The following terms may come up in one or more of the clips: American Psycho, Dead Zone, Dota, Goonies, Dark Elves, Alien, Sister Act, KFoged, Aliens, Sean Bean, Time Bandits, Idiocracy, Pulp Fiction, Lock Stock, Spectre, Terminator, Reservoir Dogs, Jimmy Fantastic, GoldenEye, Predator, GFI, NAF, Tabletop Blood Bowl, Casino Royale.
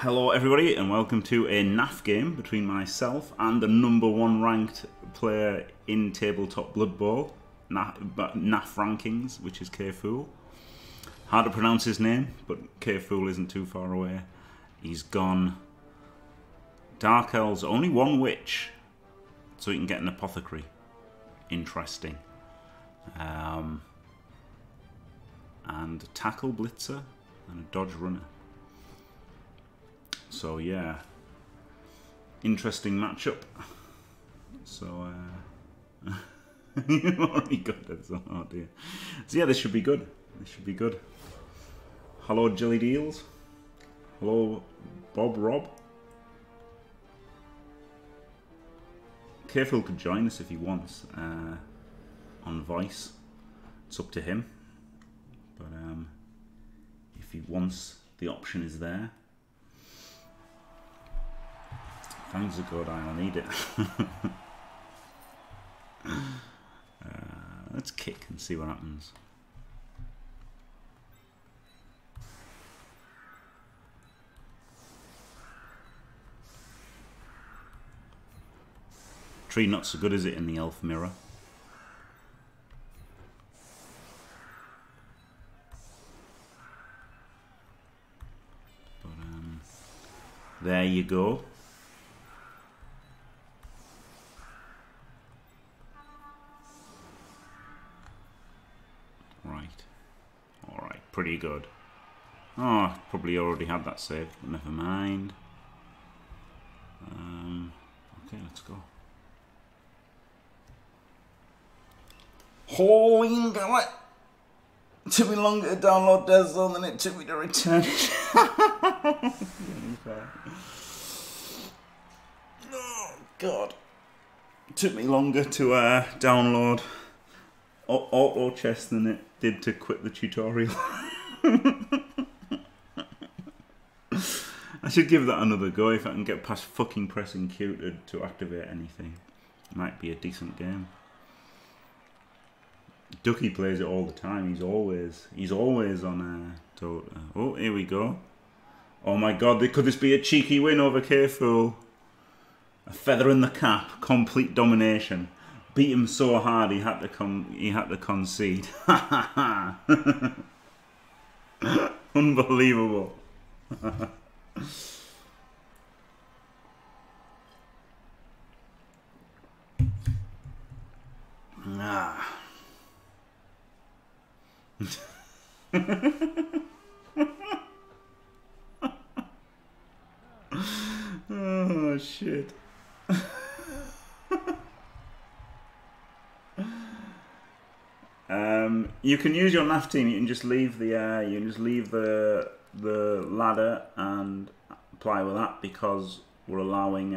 Hello everybody and welcome to a NAF game between myself and the #1 ranked player in Tabletop Blood Bowl, NAF rankings, which is KFoged. Hard to pronounce his name, but KFoged isn't too far away. He's gone Dark Elves, only one witch, so he can get an apothecary. Interesting. And a tackle blitzer and a dodge runner. So yeah, interesting matchup. So you've already got Dead Zone, oh dear. So yeah, this should be good. This should be good. Hello Jelly Deals. Hello Bob Rob. Kefil could join us if he wants on Vice. It's up to him. But if he wants, the option is there. Thanks a good, I'll need it. Let's kick and see what happens. Tree not so good, is it, in the elf mirror? But, there you go. Pretty good. Oh, probably already had that saved, but never mind. Okay, let's go. Oh, you can go it. It took me longer to download Dead Zone than it took me to return it. Oh, God. It took me longer to download Auto Chess than it did to quit the tutorial. I should give that another go if I can get past fucking pressing Q to activate anything. Might be a decent game. Ducky plays it all the time. He's always on a Dota. Oh, here we go. Oh my God, could this be a cheeky win over KFoged? A feather in the cap, complete domination. Beat him so hard he had to concede. Unbelievable. Nah. Oh shit. You can use your NAF team. You can just leave the you can just leave the ladder and apply with that, because we're allowing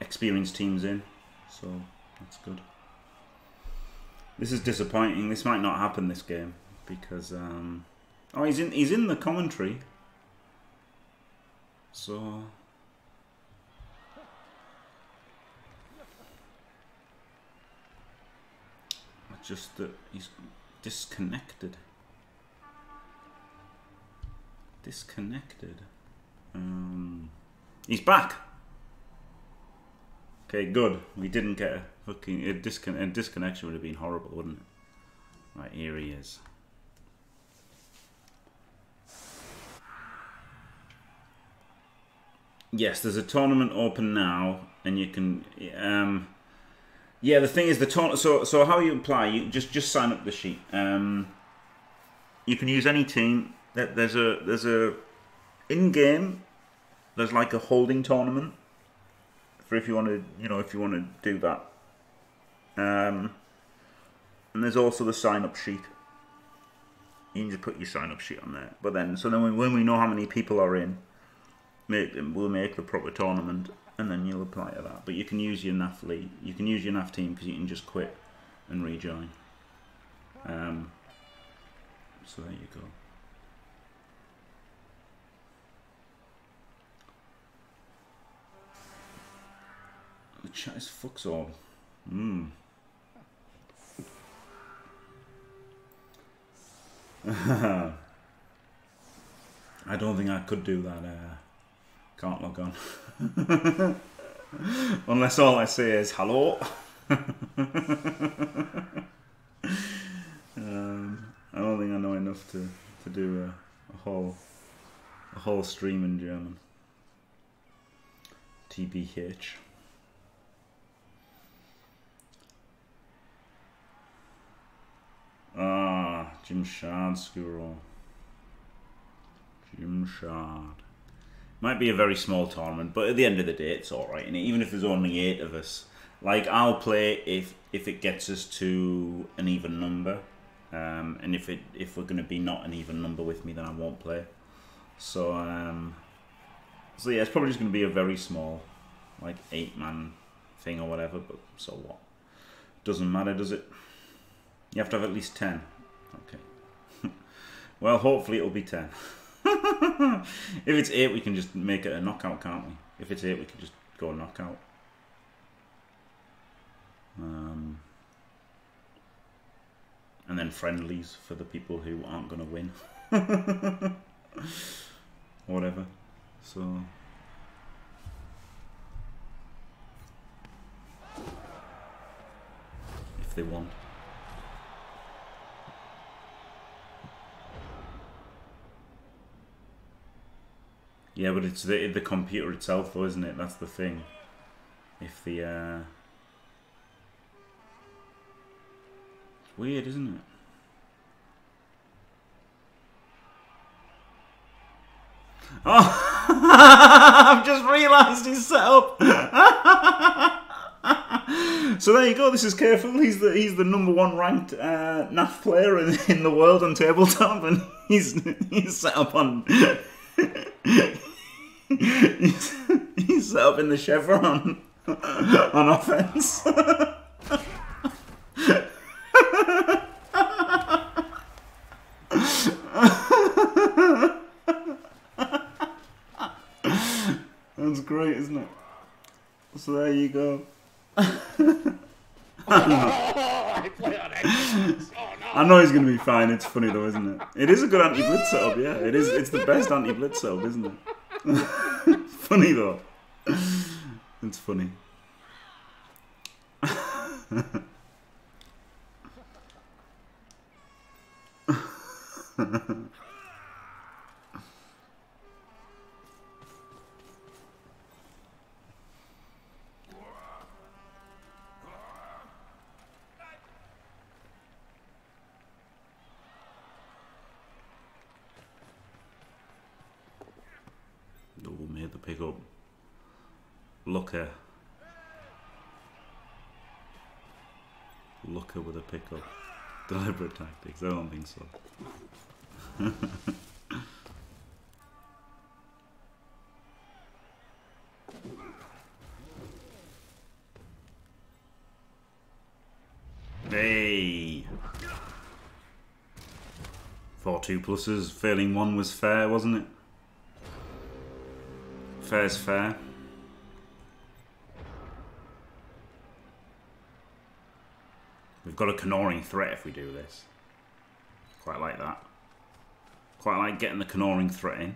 experienced teams in, so that's good. This is disappointing. This might not happen this game because oh, he's in the commentary, so. Just that he's disconnected. He's back. Okay, good. We didn't get a fucking disconnection would have been horrible, wouldn't it? Right, here he is. Yes, there's a tournament open now, and you can. Yeah, the thing is, the tournament. So how you apply? You just sign up the sheet. You can use any team. There's a in game. There's like a holding tournament for if you want to, if you want to do that. And there's also the sign up sheet. You can just put your sign up sheet on there. But then, when we know how many people are in, we'll make the proper tournament. And then you'll apply to that. But you can use your NAF league. You can use your NAF team because you can just quit and rejoin. So there you go. The chat is fucks all. Mmm. I don't think I could do that. Can't log on. Unless all I say is hello. I don't think I know enough to do a whole stream in German. TBH. Ah, Jim Shard School. Jim Shard. Might be a very small tournament, but at the end of the day, it's all right. And even if there's only 8 of us, like, I'll play if it gets us to an even number. And if we're going to be not an even number with me, then I won't play. So so yeah, it's probably just going to be a very small, like, 8-man thing or whatever. But so what? Doesn't matter, does it? You have to have at least 10. Okay. Well, hopefully it'll be 10. If it's 8, we can just make it a knockout, can't we? If it's 8, we can just go knockout. And then friendlies for the people who aren't going to win. Whatever. So... if they want. Yeah, but it's the computer itself, though, isn't it? That's the thing. If the... It's weird, isn't it? Oh! I've just realised he's set up! So there you go, this is KFoged. He's the #1 ranked NAF player in the world on tabletop, and he's set up on... he's set up in the chevron on offense. That's great, isn't it? So there you go. I know he's going to be fine. It's funny though, isn't it? It is a good anti-blitz setup, yeah. It is. It's the best anti-blitz setup, isn't it? Funny though. It's funny. Looker with a pickup. Deliberate tactics. I don't think so. Hey! 4 2-pluses. Failing 1 was fair, wasn't it? Fair's fair. We've got a canoring threat if we do this. Quite like that. Quite like getting the canoring threat in.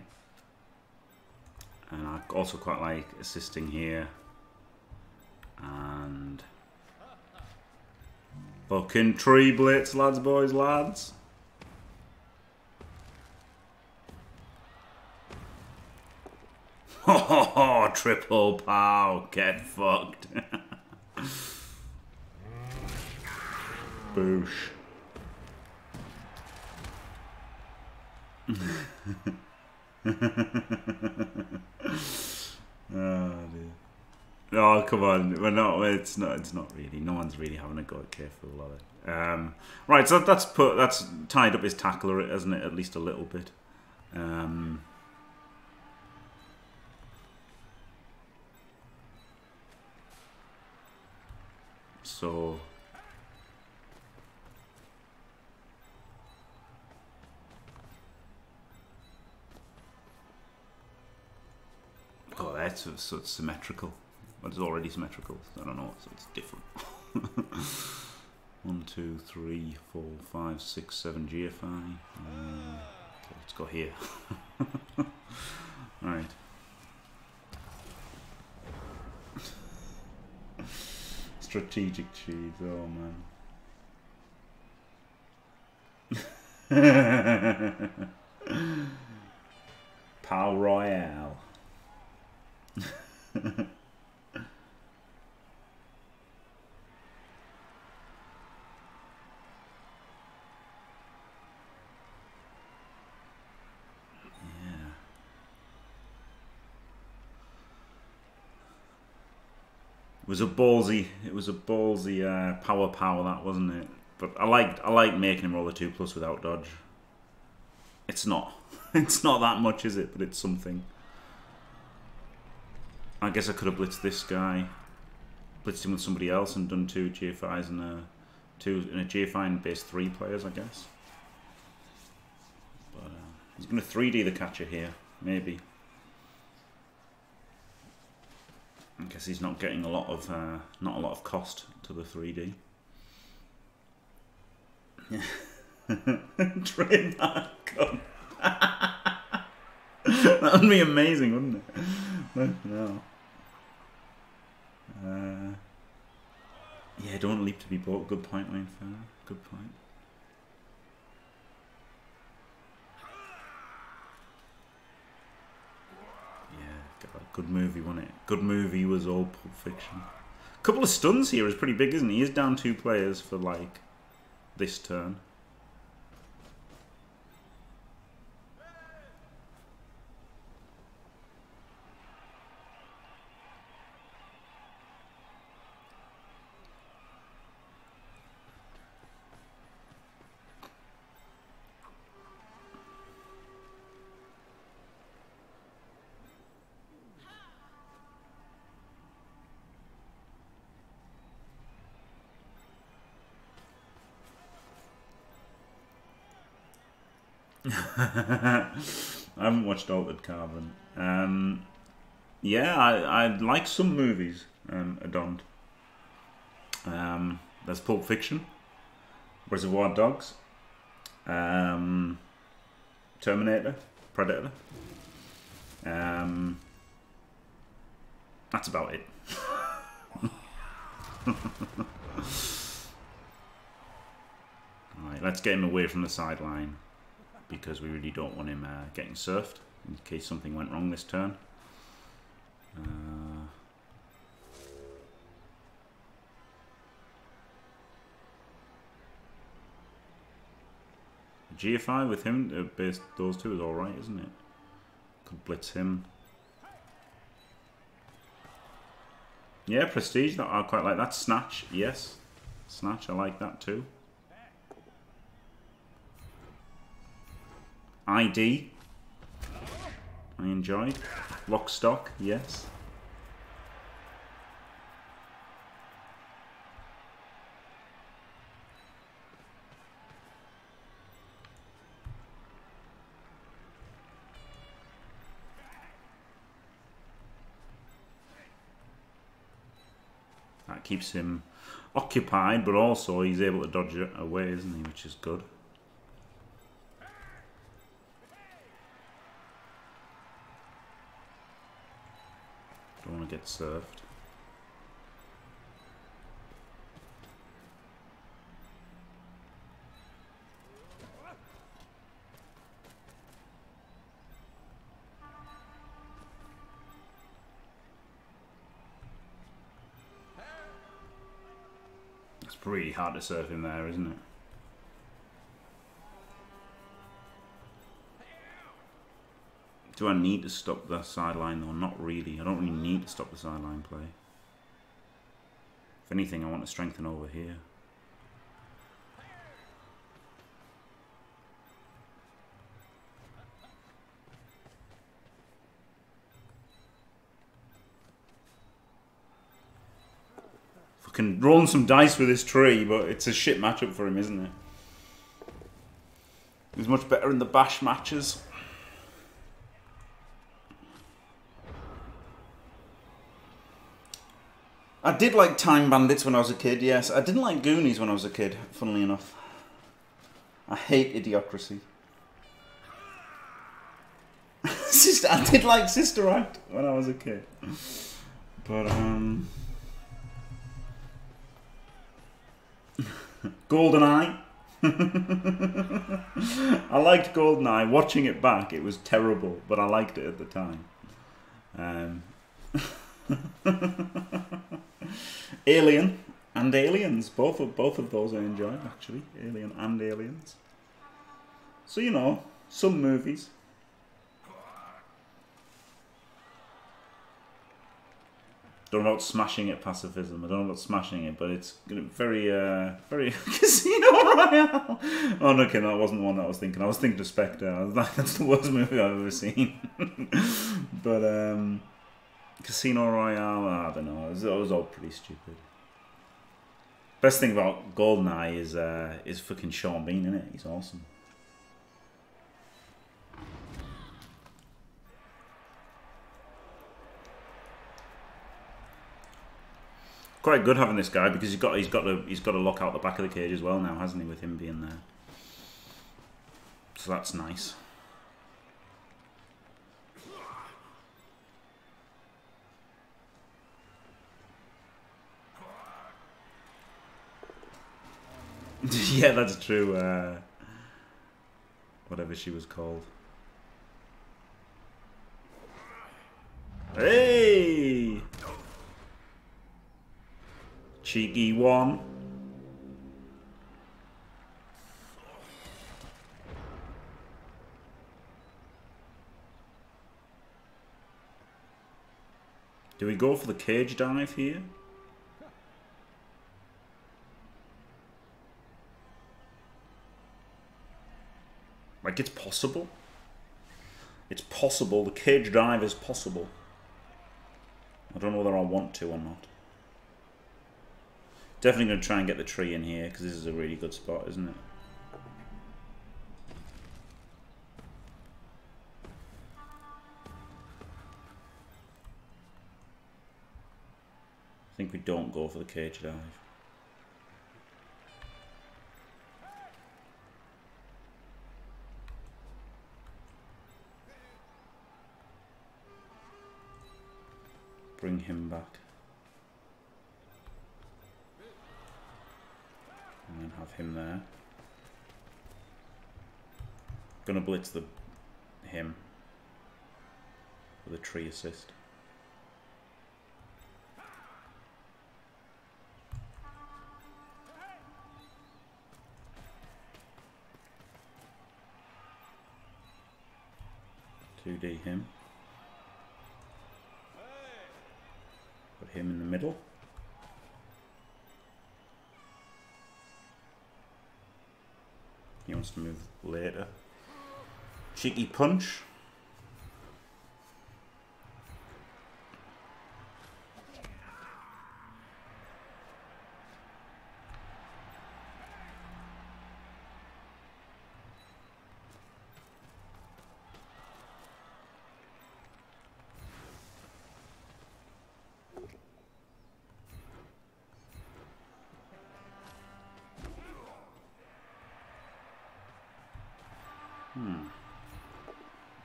And I also quite like assisting here. And... fucking tree blitz, lads, boys, lads. Ho ho ho, triple pow, get fucked. Boosh. Oh, dear. Oh, come on. We're not. It's not really. No one's really having a go at KFoged, are they? Right. So that's tied up his tackler, hasn't it? At least a little bit. So. Oh, that's so it's symmetrical. But it's already symmetrical. So I don't know, so it's different. 1, 2, 3, 4, 5, 6, 7 GFI. Okay, let's go here. strategic cheese. Oh man. Pal Royale. It was a ballsy power that, wasn't it? But I liked making him roll a 2+ without dodge. It's not that much, is it? But it's something. I guess I could have blitzed this guy, blitzed him with somebody else, and done 2 GFIs and a GFI and base 3 players, I guess. But he's going to 3D the catcher here, maybe. I guess he's not getting a lot of cost to the 3D. Train that gun. That would be amazing, wouldn't it? No. Yeah, don't leap to be bought. Good point, Wayne. Fair. Good point. Good movie, wasn't it? Good movie was all Pulp Fiction. A couple of stuns here is pretty big, isn't he? He is down 2 players for, like, this turn. I haven't watched Altered Carbon. Yeah, I like some movies, Adond. There's Pulp Fiction, Reservoir Dogs, Terminator, Predator. That's about it. Alright, let's get him away from the sideline, because we really don't want him getting surfed in case something went wrong this turn. GFI with him, based those two is alright, isn't it? Could blitz him. Yeah, Prestige, that I quite like that. Snatch, yes. Snatch, I like that too. ID, I enjoyed. Lock Stock, yes. That keeps him occupied, but also he's able to dodge it away, isn't he? Which is good. Don't want to get served. It's pretty hard to serve him there, isn't it? Do I need to stop the sideline though? Not really. I don't really need to stop the sideline play. If anything, I want to strengthen over here. Fucking rolling some dice with this tree, but it's a shit matchup for him, isn't it? He's much better in the bash matches. I did like Time Bandits when I was a kid, yes. I didn't like Goonies when I was a kid, funnily enough. I hate Idiocracy. I did like Sister Act when I was a kid. But, GoldenEye. I liked GoldenEye. Watching it back, it was terrible, but I liked it at the time. Alien and Aliens. Both of those I enjoyed, actually. Alien and Aliens. So, you know, some movies. Don't know about smashing it, pacifism. I don't know about smashing it, but it's very, very Casino Royale. Oh, no, okay, that wasn't one that I was thinking. I was thinking of Spectre. I was like, that's the worst movie I've ever seen. But Casino Royale, I don't know. It was all pretty stupid. Best thing about GoldenEye is fucking Sean Bean, isn't it? He's awesome. Quite good having this guy because he's got to lock out the back of the cage as well now, hasn't he? With him being there, so that's nice. Yeah, that's true. Whatever she was called. Hey. Cheeky one. Do we go for the cage dive here? Like, it's possible. It's possible. The cage dive is possible. I don't know whether I want to or not. Definitely going to try and get the tree in here, because this is a really good spot, isn't it? I think we don't go for the cage dive. Bring him back. And then have him there. Gonna blitz him with a tree assist. Two D him. Put him in the middle. He wants to move later. Cheeky punch.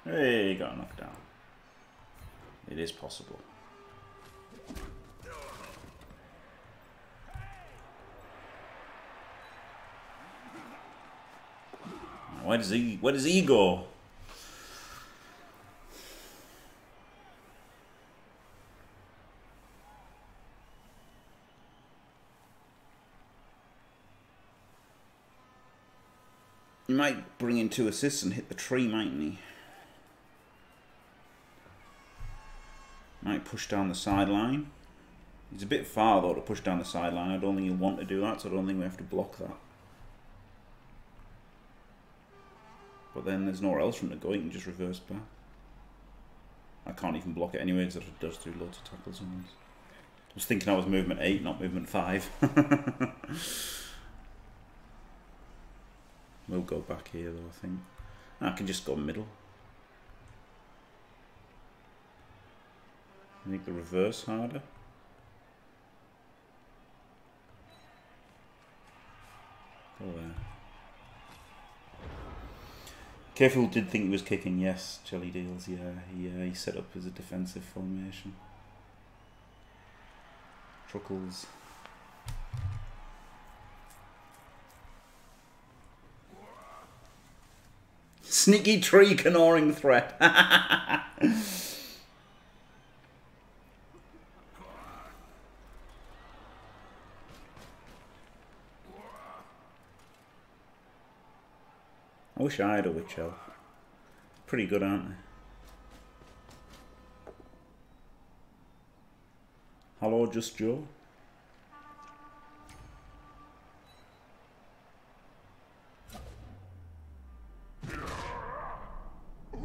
Hey, got a knockdown. It is possible. Where does he go? You might bring in two assists and hit the tree, mightn't he? Might push down the sideline. It's a bit far, though, to push down the sideline. I don't think he'll want to do that, so I don't think we have to block that. But then there's nowhere else for him to go. He can just reverse back. I can't even block it anyway, because it does do loads of tackles. I was thinking I was movement 8, not movement 5. We'll go back here, though, I think. I can just go middle. Make the reverse harder. Go there. Careful did think he was kicking, yes, Jelly Deals, yeah. He set up as a defensive formation. Truckles. Sneaky tree canoring threat. I wish I had a witch elf. Pretty good, aren't they? Hello, Just Joe.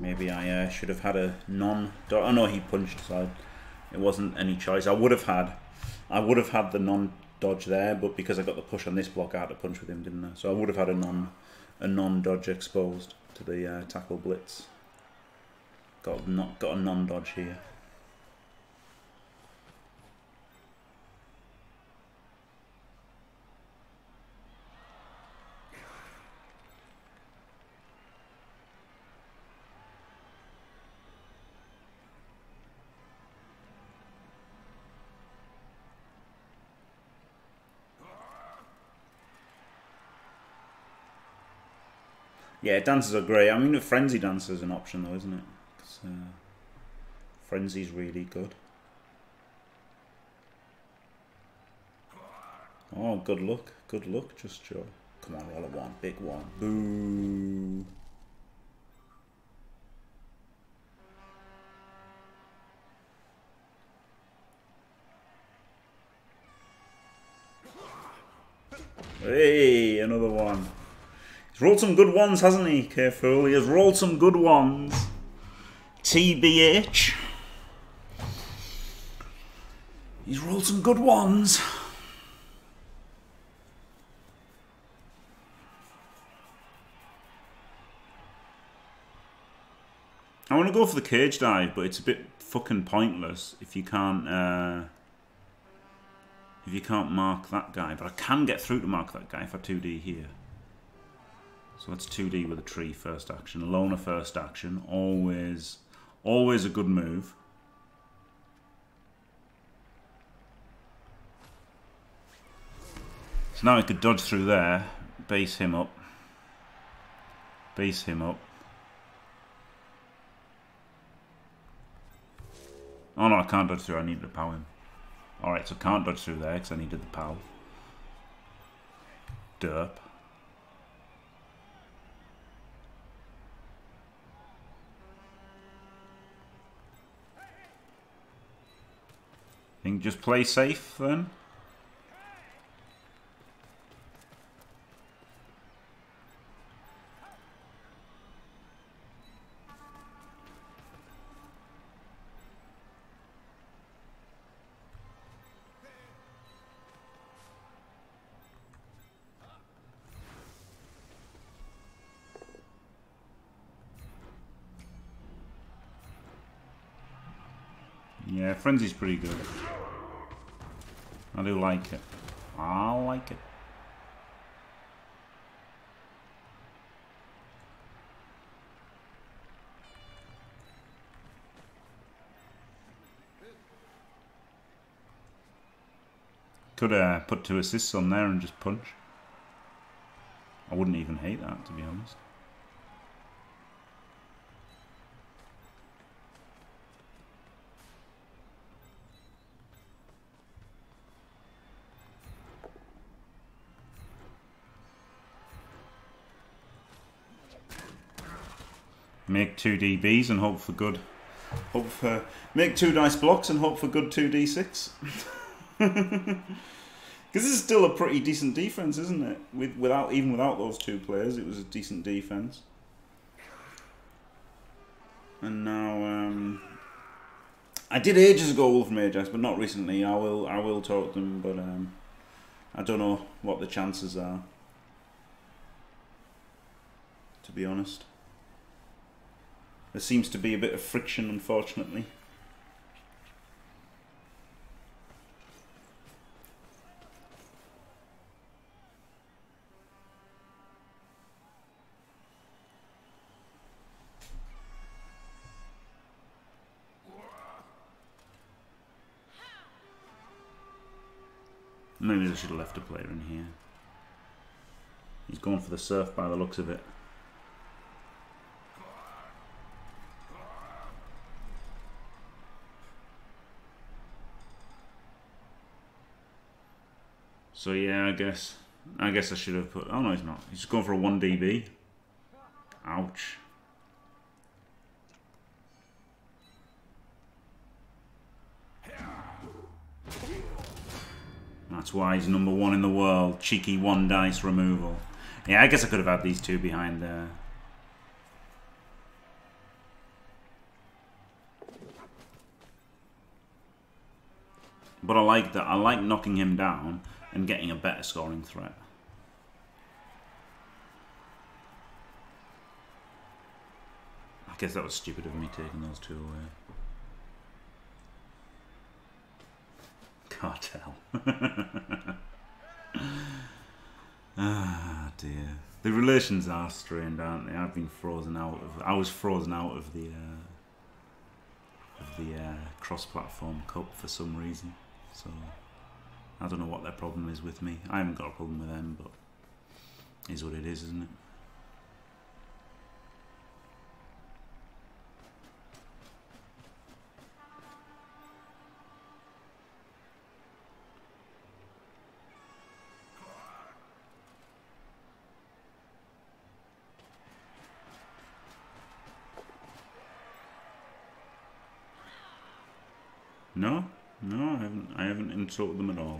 Maybe I should have had a non. Oh no, he punched, so it wasn't any choice. I would have had the non-dodge there, but because I got the push on this block, I had to punch with him, didn't I? So I would have had a non-dodge exposed to the tackle blitz. Got a non-dodge here. Yeah, dancers are great. I mean, a frenzy dancer is an option though, isn't it? Because frenzy's really good. Oh, good luck, Just Joe. Come on, roll a one, big one. Boo! Hey, another one. Rolled some good ones, hasn't he, KFoged? He has rolled some good ones. TBH. He's rolled some good ones. I want to go for the cage dive, but it's a bit fucking pointless if you can't mark that guy. But I can get through to mark that guy if I 2D here. So let's 2D with a tree first action. Loner first action. Always a good move. So now I could dodge through there. Base him up. Base him up. Oh no, I can't dodge through. I needed to pow him. Alright, so can't dodge through there because I needed the pow. Derp. Just play safe then. Yeah, frenzy's pretty good. I do like it. I like it. Could put 2 assists on there and just punch. I wouldn't even hate that, to be honest. Make 2 DBs and hope for good. Make 2 dice blocks and hope for good 2d6. Because this is still a pretty decent defense, isn't it? Even without those 2 players, it was a decent defense. And now, I did ages ago Wolf Mage Axe, but not recently. I will talk to them, but I don't know what the chances are, to be honest. There seems to be a bit of friction, unfortunately. Maybe I should have left a player in here. He's gone for the surf by the looks of it. So yeah, I guess I should have put... Oh no, he's not. He's just going for a 1 DB. Ouch. That's why he's number one in the world. Cheeky 1 dice removal. Yeah, I guess I could have had these two behind there. But I like that. I like knocking him down and getting a better scoring threat. I guess that was stupid of me taking those two away. Cartel. Ah dear. The relations are strained, aren't they? I've been frozen out of... I was frozen out of the cross-platform cup for some reason. So I don't know what their problem is with me. I haven't got a problem with them, but it is what it is, isn't it? No, I haven't insulted them at all.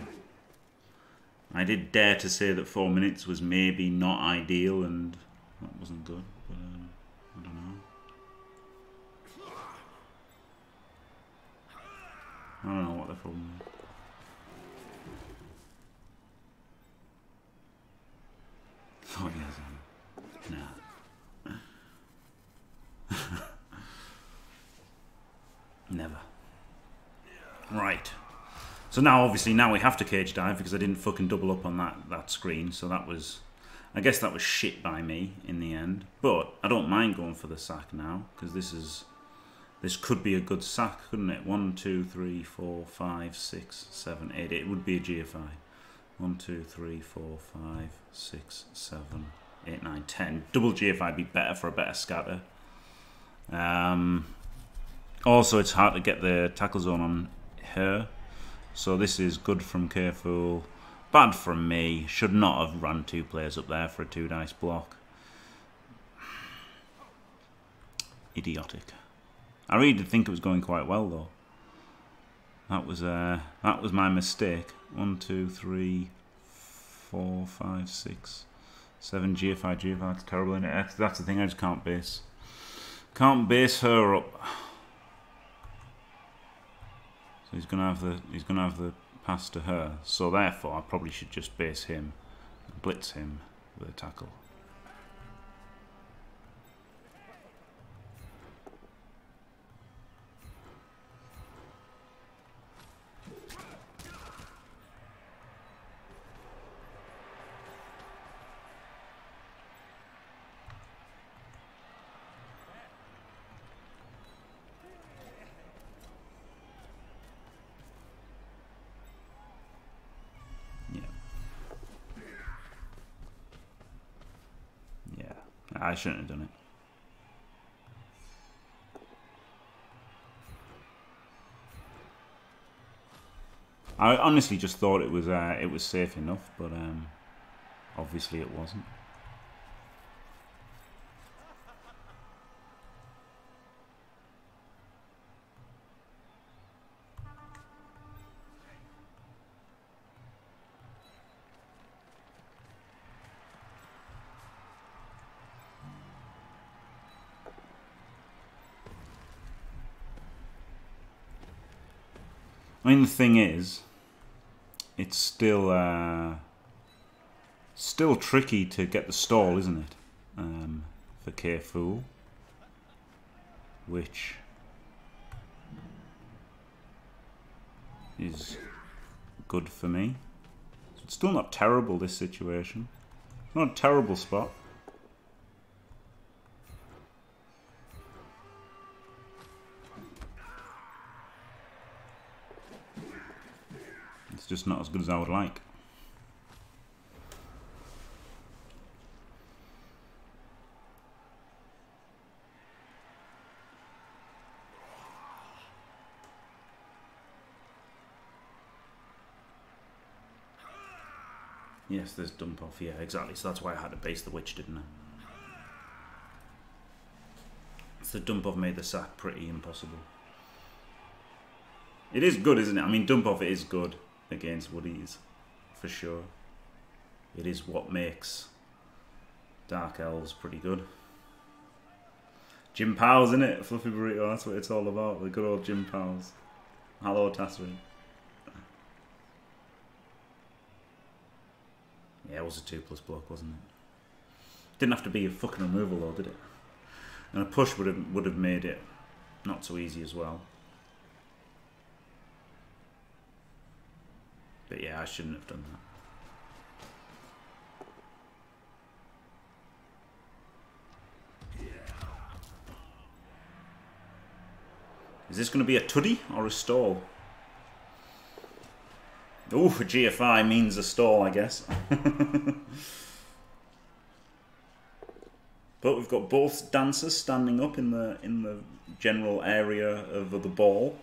I did dare to say that 4 minutes was maybe not ideal, and that wasn't good, but I don't know. I don't know what the problem is. Oh, yes, nah. Never. Right, so now obviously now we have to cage dive because I didn't fucking double up on that screen, so that was, I guess that was shit by me in the end. But I don't mind going for the sack now because this could be a good sack, couldn't it? 1, 2, 3, 4, 5, 6, 7, 8. It would be a GFI. 1, 2, 3, 4, 5, 6, 7, 8, 9, 10. Double GFI would be better for a better scatter. Also, it's hard to get the tackle zone on her, so this is good from KFoged, bad from me. Should not have run two players up there for a 2 dice block. Idiotic. I really did think it was going quite well though. That was my mistake. 1, 2, 3, 4, 5, 6, 7 GFI. It's terrible, isn't it? That's the thing. I just can't base. Can't base her up. So he's gonna have the pass to her. So therefore, I probably should just base him, and blitz him with a tackle. I shouldn't have done it. I honestly just thought it was safe enough, but obviously it wasn't. I mean, the thing is, it's still tricky to get the stall, isn't it? For KFoged, which is good for me. So it's still not terrible, this situation. It's not a terrible spot. Just not as good as I would like. Yes, there's dump off, yeah, exactly. So that's why I had to base the witch, didn't I? So dump off made the sack pretty impossible. It is good, isn't it? I mean, dump off is good against Woodies, for sure. It is what makes Dark Elves pretty good. Jim Powell's, isn't it? Fluffy Burrito, that's what it's all about. The good old Jim Powell's. Hello, Tasrin. Yeah, it was a 2+ block, wasn't it? Didn't have to be a fucking removal though, did it? And a push would have made it not so easy as well. But yeah, I shouldn't have done that. Is this going to be a tuddy or a stall? Ooh, a GFI means a stall, I guess. But we've got both dancers standing up in the general area of the ball.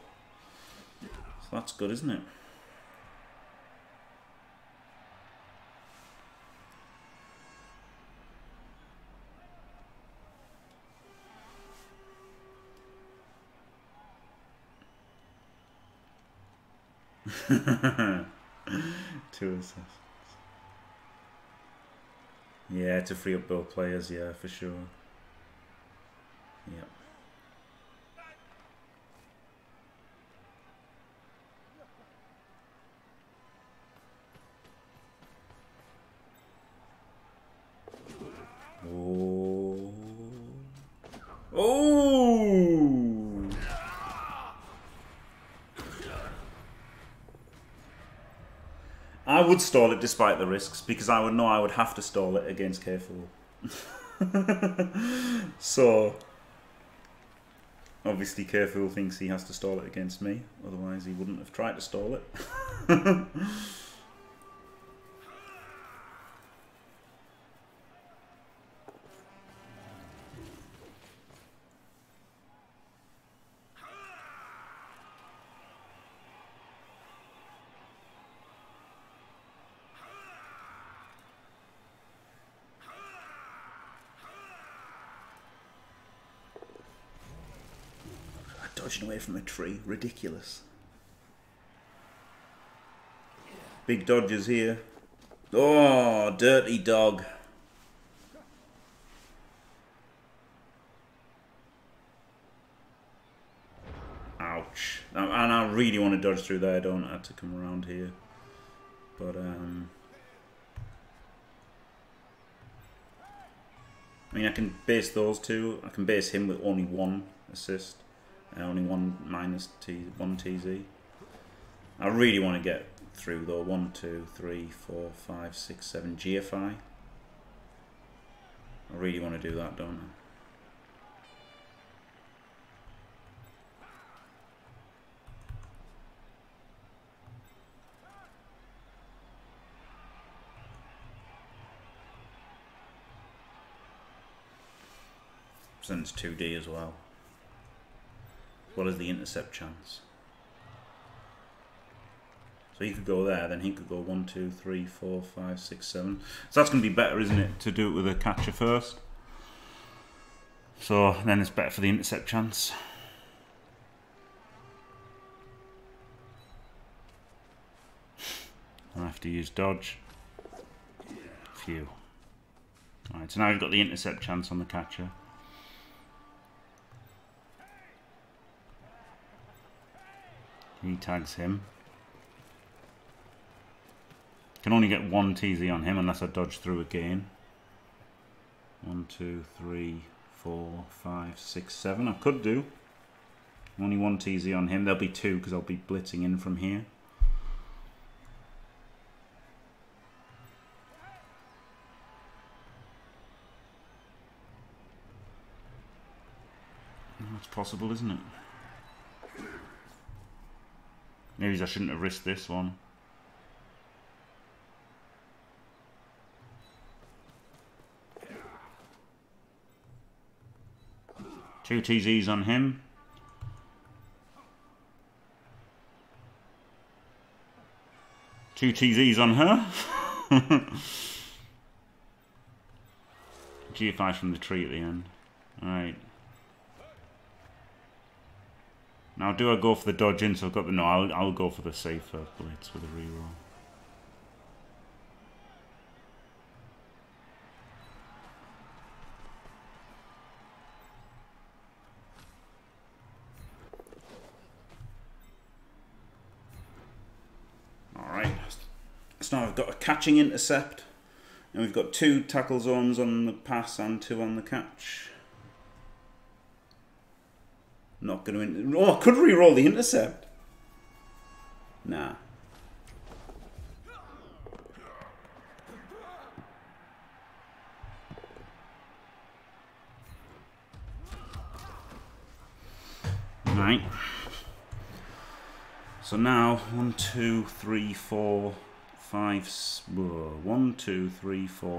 So that's good, isn't it? Two assists. Yeah, to free up both players, yeah, for sure. Yep. Oh. Oh! I would stall it despite the risks, because I would know I would have to stall it against KFoged. So, obviously KFoged thinks he has to stall it against me, otherwise he wouldn't have tried to stall it. Away from a tree, ridiculous. Big dodgers here. Oh, dirty dog. Ouch. And I really want to dodge through there, don't I, to come around here. But I mean, I can base those two. I can base him with only one assist. Only one minus T, one TZ. I really want to get through though. 1, 2, 3, 4, 5, 6, 7 GFI. I really want to do that, don't I? Since 2D as well. What is the intercept chance? So he could go there, then he could go 1, 2, 3, 4, 5, 6, 7. So that's going to be better, isn't it, to do it with a catcher first? So then it's better for the intercept chance. I have to use dodge. Phew. Alright, so now we've got the intercept chance on the catcher. He tags him. Can only get one TZ on him unless I dodge through again. 1, 2, 3, 4, 5, 6, 7. I could do. Only one TZ on him. There'll be two because I'll be blitzing in from here. That's possible, isn't it? Maybe I shouldn't have risked this one. Two TZs on him. Two TZs on her. GFI's from the tree at the end. Alright. Now, do I go for the dodge in so I've got the... No, I'll go for the safer blitz with a reroll. Alright. So now I've got a catching intercept. And we've got 2 tackle zones on the pass and 2 on the catch. Not going to... Oh, I could re-roll the intercept. Nah. Right. So now, 1, 2, 3, 4,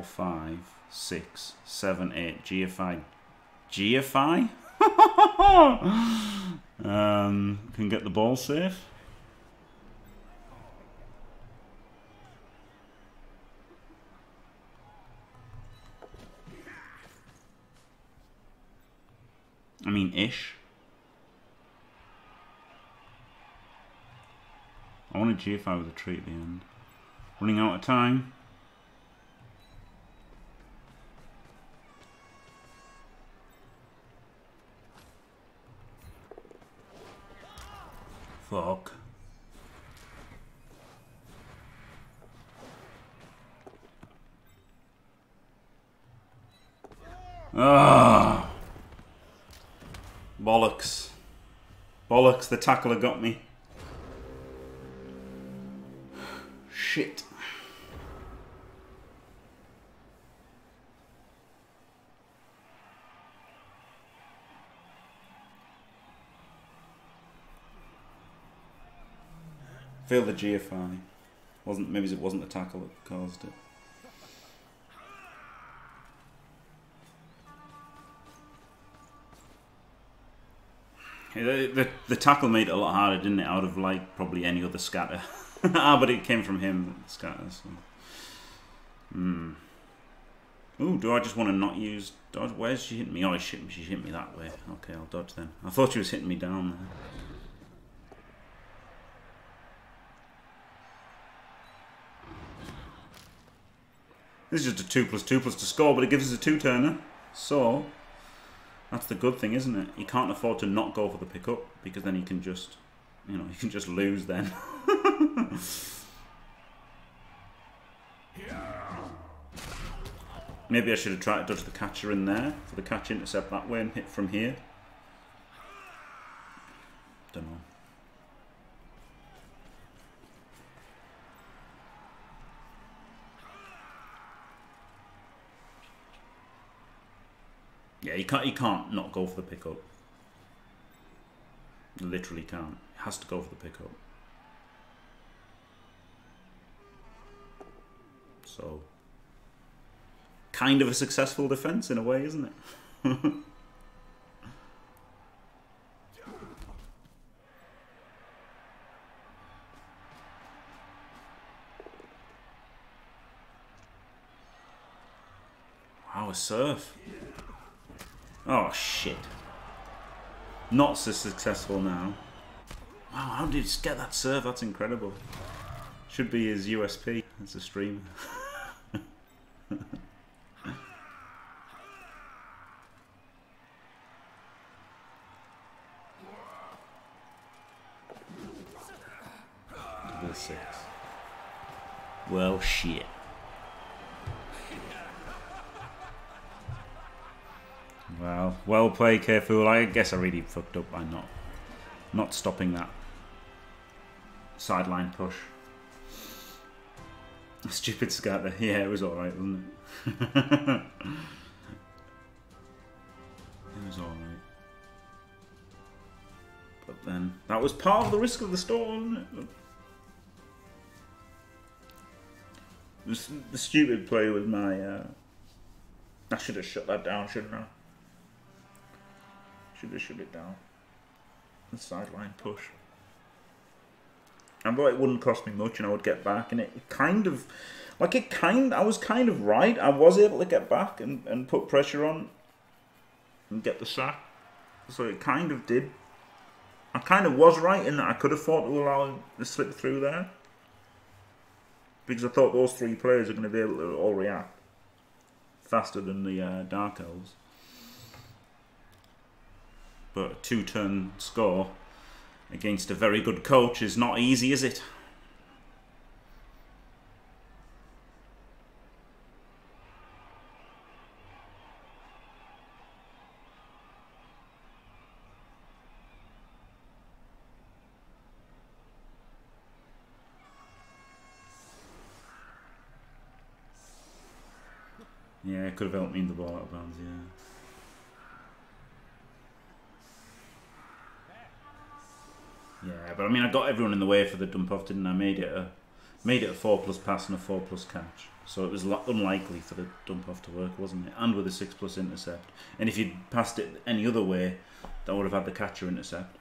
5, 6, 7, 8. GFI. GFI? Can get the ball safe. I mean, ish. I want to GFI with a tree at the end. Running out of time. Fuck. Ah! Bollocks. Bollocks, the tackler got me. Shit. Feel the GFI. Wasn't, maybe it wasn't the tackle that caused it. The tackle made it a lot harder, didn't it? Out of like probably any other scatter. Ah, but it came from him, the scatter. So. Hmm. Ooh, do I just want to not use dodge? Where's she hitting me? Oh, she hit me that way. Okay, I'll dodge then. I thought she was hitting me down there. This is just a 2+2+ to score, but it gives us a 2-turner. So, that's the good thing, isn't it? You can't afford to not go for the pickup, because then you can just, you know, you can just lose then. Maybe I should have tried to dodge the catcher in there, for the catch intercept that way and hit from here. Don't know. Yeah, you can't not go for the pickup. You literally can't. It has to go for the pickup. So, kind of a successful defense in a way, isn't it? Wow, a surf. Oh, shit. Not so successful now. Wow, how did he get that serve? That's incredible. Should be his USP as a streamer. Double 6. Well, shit. Well, well played, KFoged. I guess I really fucked up by not stopping that sideline push. Stupid scatter. Yeah, it was all right, wasn't it? It was all right. But then that was part of the risk of the storm. It was the stupid play with my. I should have shut that down, shouldn't I? Should have shut it down. The sideline push. I thought it wouldn't cost me much and I would get back, and it kind of, like, I was kind of right. I was able to get back and put pressure on and get the sack. So it kind of did. I kind of was right in that I could have thought to allow the slip through there, because I thought those three players are going to be able to all react faster than the Dark Elves. But a two-turn score against a very good coach is not easy, is it? Yeah, it could have helped me in the ball out of bounds, yeah. Yeah, but I mean, I got everyone in the way for the dump off, didn't I? Made it a 4+ pass and a 4+ catch, so it was unlikely for the dump off to work, wasn't it? And with a 6+ intercept, and if you'd passed it any other way, that would have had the catcher intercept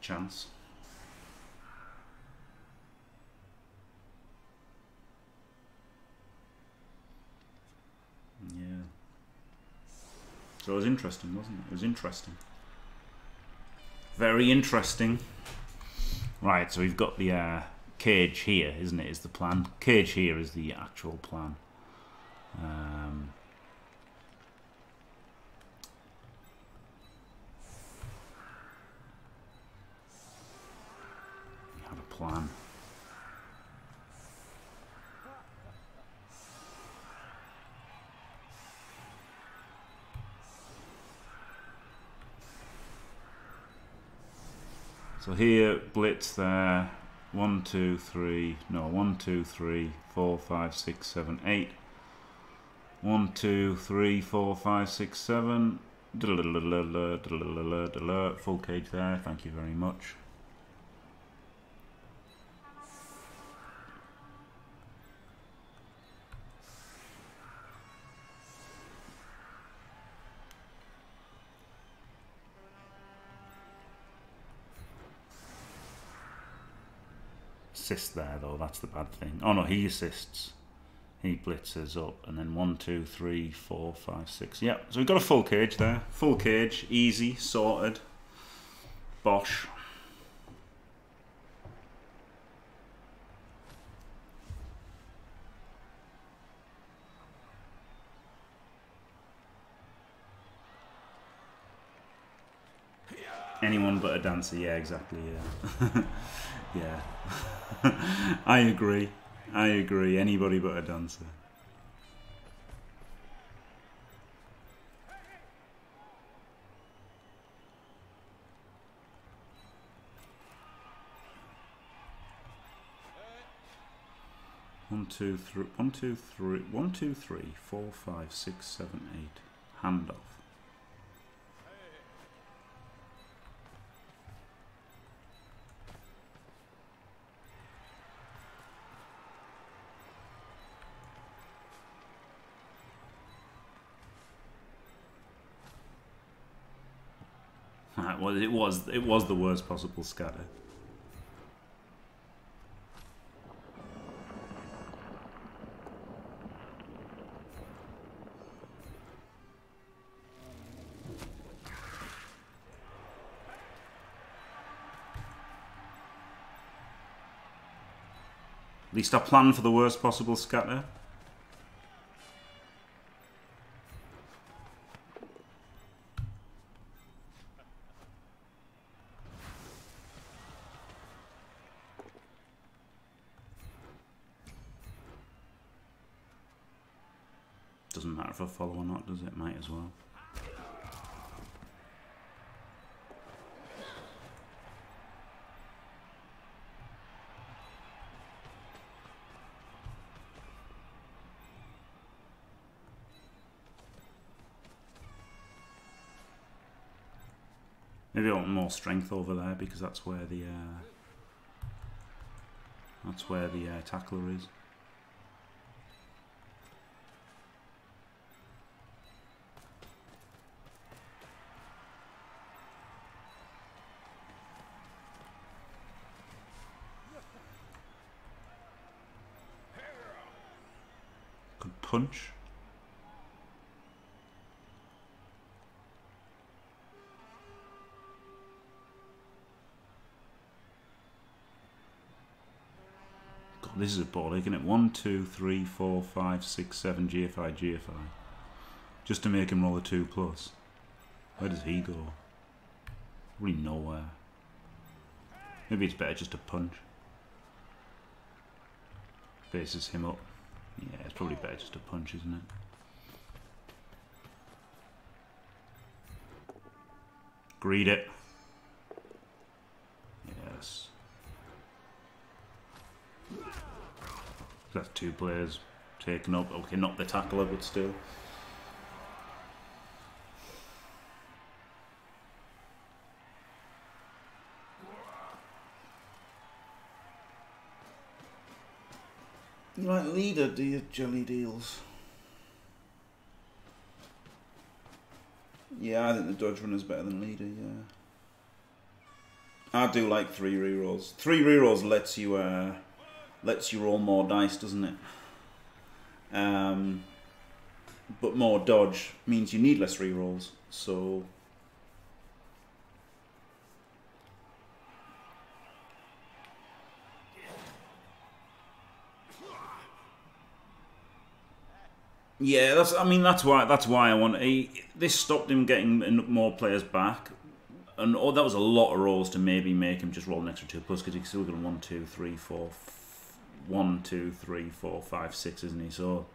chance. Yeah. So it was interesting, wasn't it? It was interesting. Very interesting. Right, so we've got the cage here, isn't it, is the plan. Cage here is the actual plan. We had a plan. So here, blitz there, 1, 2, 3, 4, 5, 6, 7, 8. 1, 2, 3, 4, 5, 6, 7. Full cage there, thank you very much. Assist there though, that's the bad thing. Oh no, he assists. He blitzes up and then 1, 2, 3, 4, 5, 6. Yep, so we've got a full cage there. Full cage, easy, sorted. Bosh. Anyone but a dancer, yeah, exactly, yeah. Yeah. I agree. I agree. Anybody but a dancer. One, two, three, 4, 5, 6, 7, 8. Handoff. Well, it was the worst possible scatter. At least I planned for the worst possible scatter. For follow or not, does it? Might as well. Maybe I want more strength over there because that's where the tackler is. punch. God, this is a ball, isn't it? 1, 2, 3, 4, 5, 6, 7, GFI, GFI. Just to make him roll a 2 plus. Where does he go? Really nowhere. Maybe it's better just to punch. Bases him up. Yeah, it's probably better just to punch, isn't it? Greed it. Yes. That's two players taken up. Okay, not the tackler, but still. You like leader, do you, jelly deals? Yeah, I think the dodge runner's better than leader, yeah. I do like 3 rerolls. 3 rerolls lets you roll more dice, doesn't it? But more dodge means you need less rerolls, so... Yeah, that's. I mean, that's why I want. This stopped him getting more players back, and oh, that was a lot of rolls to maybe make him just roll an extra 2+, because he's still got 1, 2, 3, 4, 5, 6, isn't he? So,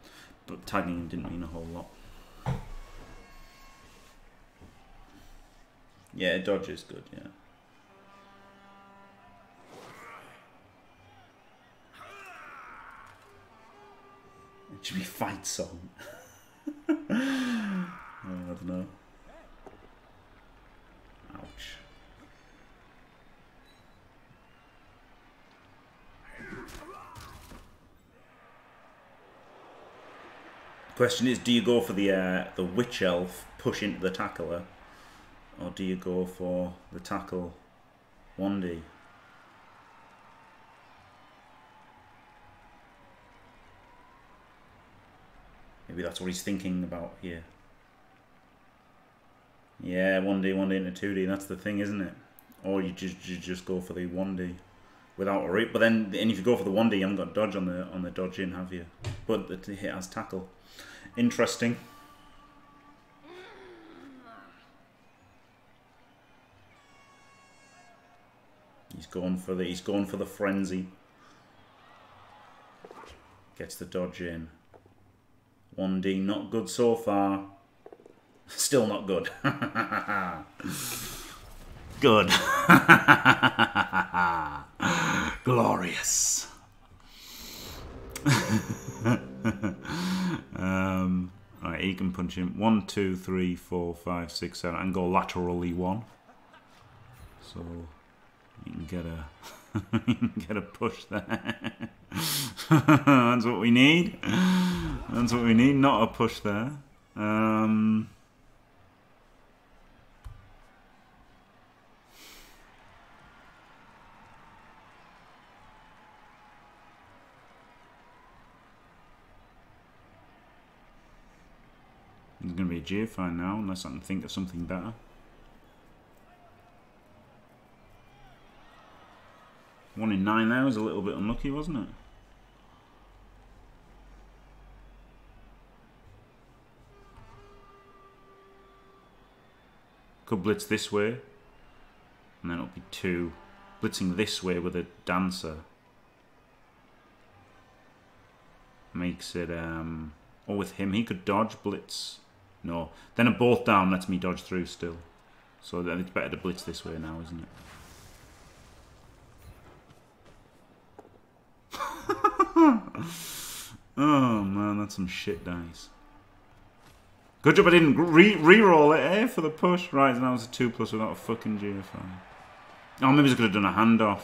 but tagging him didn't mean a whole lot. Yeah, dodge is good. Yeah. It should be a fight song. Oh, I don't know. Ouch. Question is, do you go for the witch elf push into the tackler, or do you go for the tackle 1D? Maybe that's what he's thinking about here. Yeah, 1D, 1D into 2D. That's the thing, isn't it? Or you just go for the 1D without a rip. But then, and if you go for the 1D, you haven't got dodge on the dodge in, have you? But the hit has tackle. Interesting. He's going for the frenzy. Gets the dodge in. 1D, not good so far. Still not good. Good. Glorious. Alright, he can punch him. 1, 2, 3, 4, 5, 6, 7, and go laterally 1. So you can get a you can get a push there. That's what we need. That's what we need, not a push there. There's going to be a GFI now, unless I can think of something better. One in 9 there was a little bit unlucky, wasn't it? Could blitz this way, and then it'll be 2. Blitzing this way with a dancer makes it, or with him, he could dodge, blitz. No. Then a bolt down lets me dodge through still. So then it's better to blitz this way now, isn't it? Oh man, that's some shit dice. Good job I didn't re-roll it, eh, for the push. Right, and that was a 2+ without a fucking GFI. Oh, maybe I could have done a handoff.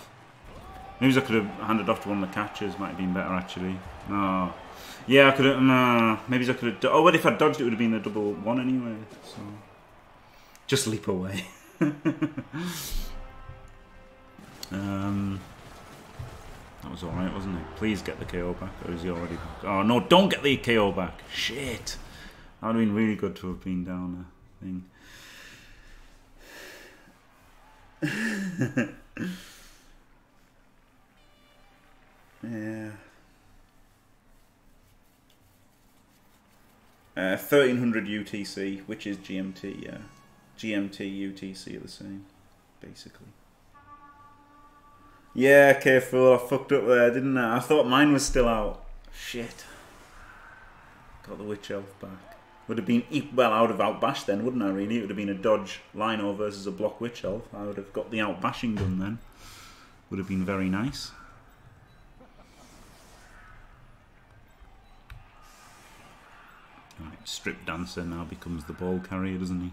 Maybe I could have handed off to one of the catchers. Might have been better, actually. No. Oh. Yeah, I could have... Nah. Maybe I could have... Oh, well, if I dodged, it would have been a double 1 anyway. So... Just leap away. That was alright, wasn't it? Please get the KO back, or is he already back? Oh no, don't get the KO back! Shit! That would have been really good to have been down a thing. Yeah. 1300 UTC, which is GMT, yeah. GMT, UTC are the same, basically. Yeah, careful, I fucked up there, didn't I? I thought mine was still out. Shit. Got the Witch Elf back. Would have been, well, I would have outbashed then, wouldn't I, really? It would have been a dodge Lino versus a block Witch Elf. I would have got the outbashing done then. Would have been very nice. Right, Strip Dancer now becomes the ball carrier, doesn't he?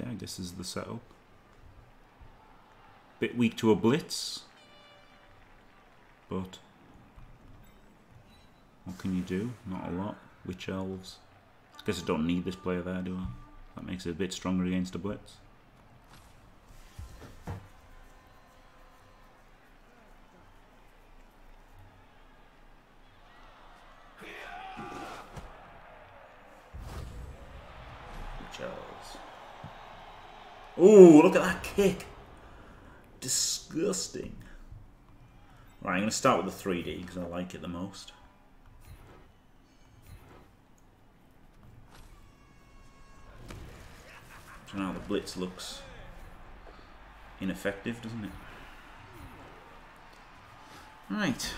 Okay, this is the setup. Bit weak to a blitz, but what can you do? Not a lot. Witch Elves. I guess I don't need this player there, do I? That makes it a bit stronger against a blitz. Ooh, look at that kick. Disgusting. Right, I'm going to start with the 3D because I like it the most. So now the blitz looks ineffective, doesn't it? Right.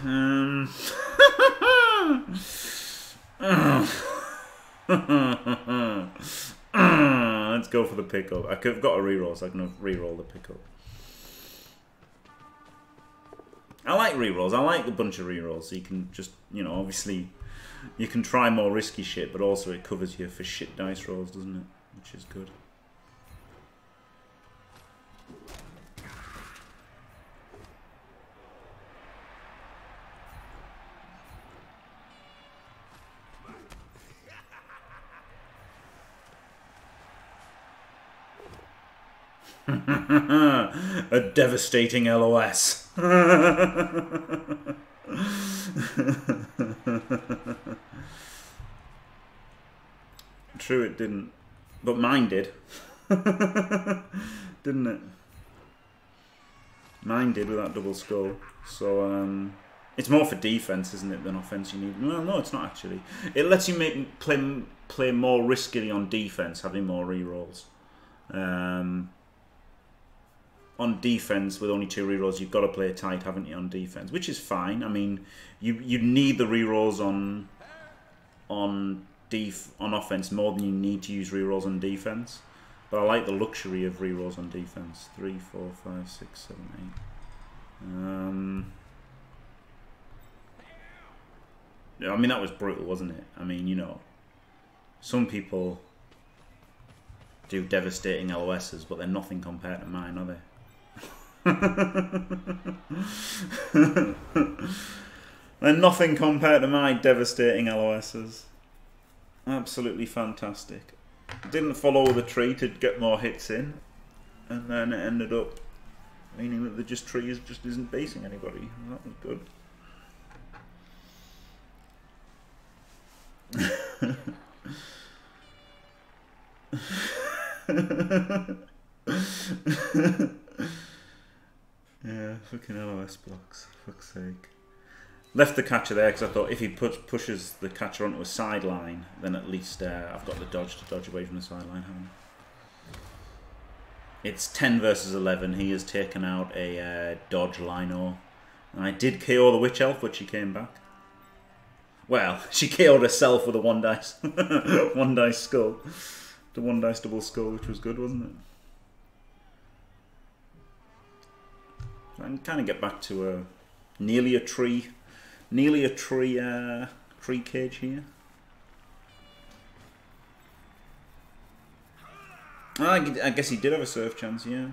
Let's go for the pickup. I could have got a reroll, so I can reroll the pickup. I like rerolls. I like a bunch of rerolls. So you can just, you know, obviously, you can try more risky shit, but also it covers you for shit dice rolls, doesn't it? Which is good. A devastating LOS. True, it didn't. But mine did. Didn't it? Mine did with that double skull. So, it's more for defense, isn't it, than offense you need? Well, no, it's not actually. It lets you make play more riskily on defense, having more rerolls. On defense, with only 2 rerolls, you've got to play tight, haven't you? On defense, which is fine. I mean, you need the rerolls on offense more than you need to use rerolls on defense. But I like the luxury of rerolls on defense. 3, 4, 5, 6, 7, 8. I mean, that was brutal, wasn't it? I mean, you know, some people do devastating LOSs, but they're nothing compared to mine, are they? They're nothing compared to my devastating LOSs. Absolutely fantastic. Didn't follow the tree to get more hits in, and then it ended up meaning that the tree just isn't basing anybody. That was good. Yeah, fucking LOS blocks, for fuck's sake. Left the catcher there because I thought if he pushes the catcher onto a sideline, then at least I've got the dodge to dodge away from the sideline, haven't I? It's 10 versus 11. He has taken out a dodge Lino. And I did KO the Witch Elf, but she came back. Well, she KO'd herself with a 1-dice. 1-dice skull. The 1-dice double skull, which was good, wasn't it? I can kind of get back to nearly a tree cage here. I guess he did have a surf chance, yeah.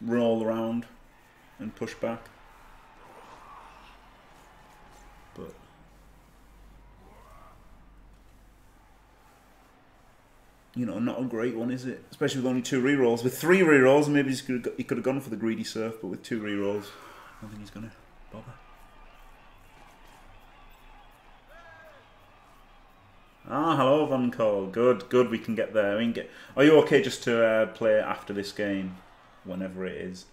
Roll around and push back. But you know, not a great one, is it? Especially with only 2 rerolls. With 3 rerolls, maybe he could have gone for the greedy surf, but with 2 rerolls, I don't think he's gonna bother. Ah, hello, Van Cole. Good, good. We can get there. We can get. Are you okay just to play after this game, whenever it is?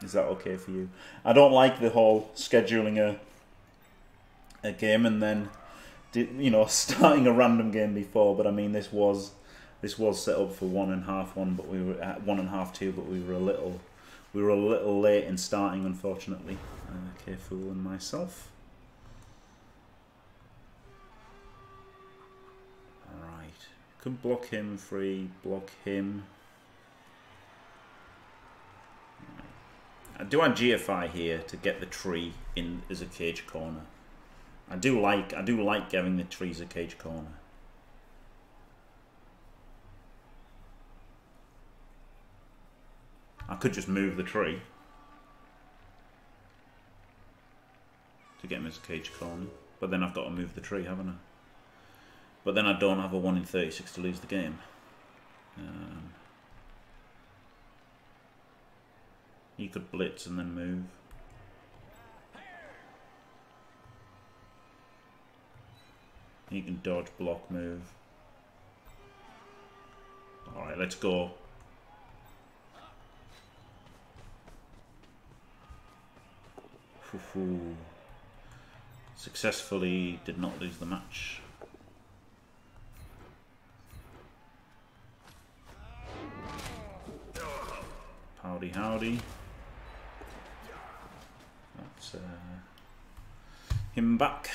Is that okay for you? I don't like the whole scheduling a game and then, you know, starting a random game before. But I mean, this was set up for 1.5-1, but we were at 1.5-2, but we were a little late in starting, unfortunately. KFoged and myself. Could block him free, block him. Do I GFI here to get the tree in as a cage corner? I do like giving the trees a cage corner. I could just move the tree to get him as a cage corner, but then I've got to move the tree, haven't I? But then I don't have a 1 in 36 to lose the game. You could blitz and then move. You can dodge, block, move. Alright, let's go. Successfully did not lose the match. Howdy, howdy. That's him back.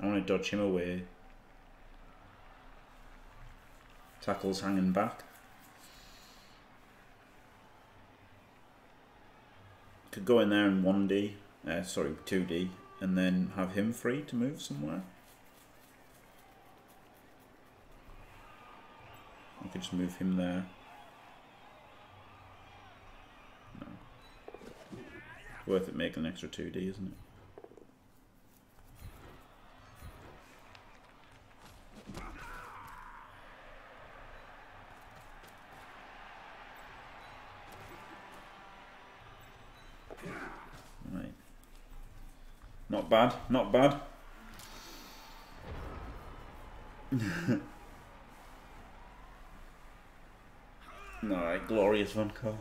I want to dodge him away. Tackles hanging back. Could go in there in 1D. Sorry, 2D. And then have him free to move somewhere. I could just move him there. No. It's worth it making an extra 2D, isn't it? Right. Not bad, not bad. Alright, glorious one call.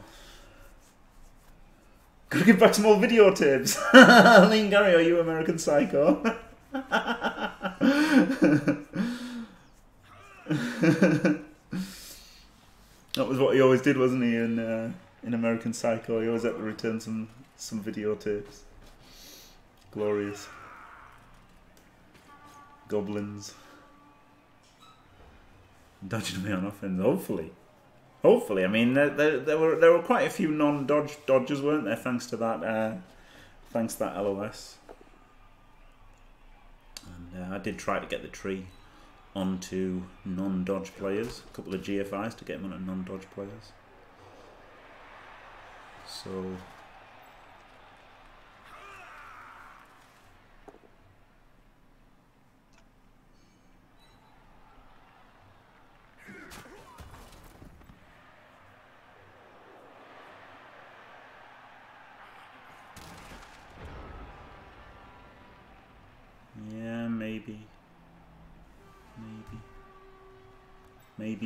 Gotta get back to more videotapes. Lean Gary, are you American Psycho? That was what he always did, wasn't he, in American Psycho? He always had to return some videotapes. Glorious. Goblins. Dodging me on offense, hopefully. Hopefully, I mean, there were quite a few non-dodge dodges, weren't there? Thanks to that LOS. And I did try to get the tree onto non-dodge players. A couple of GFIs to get them onto non-dodge players. So.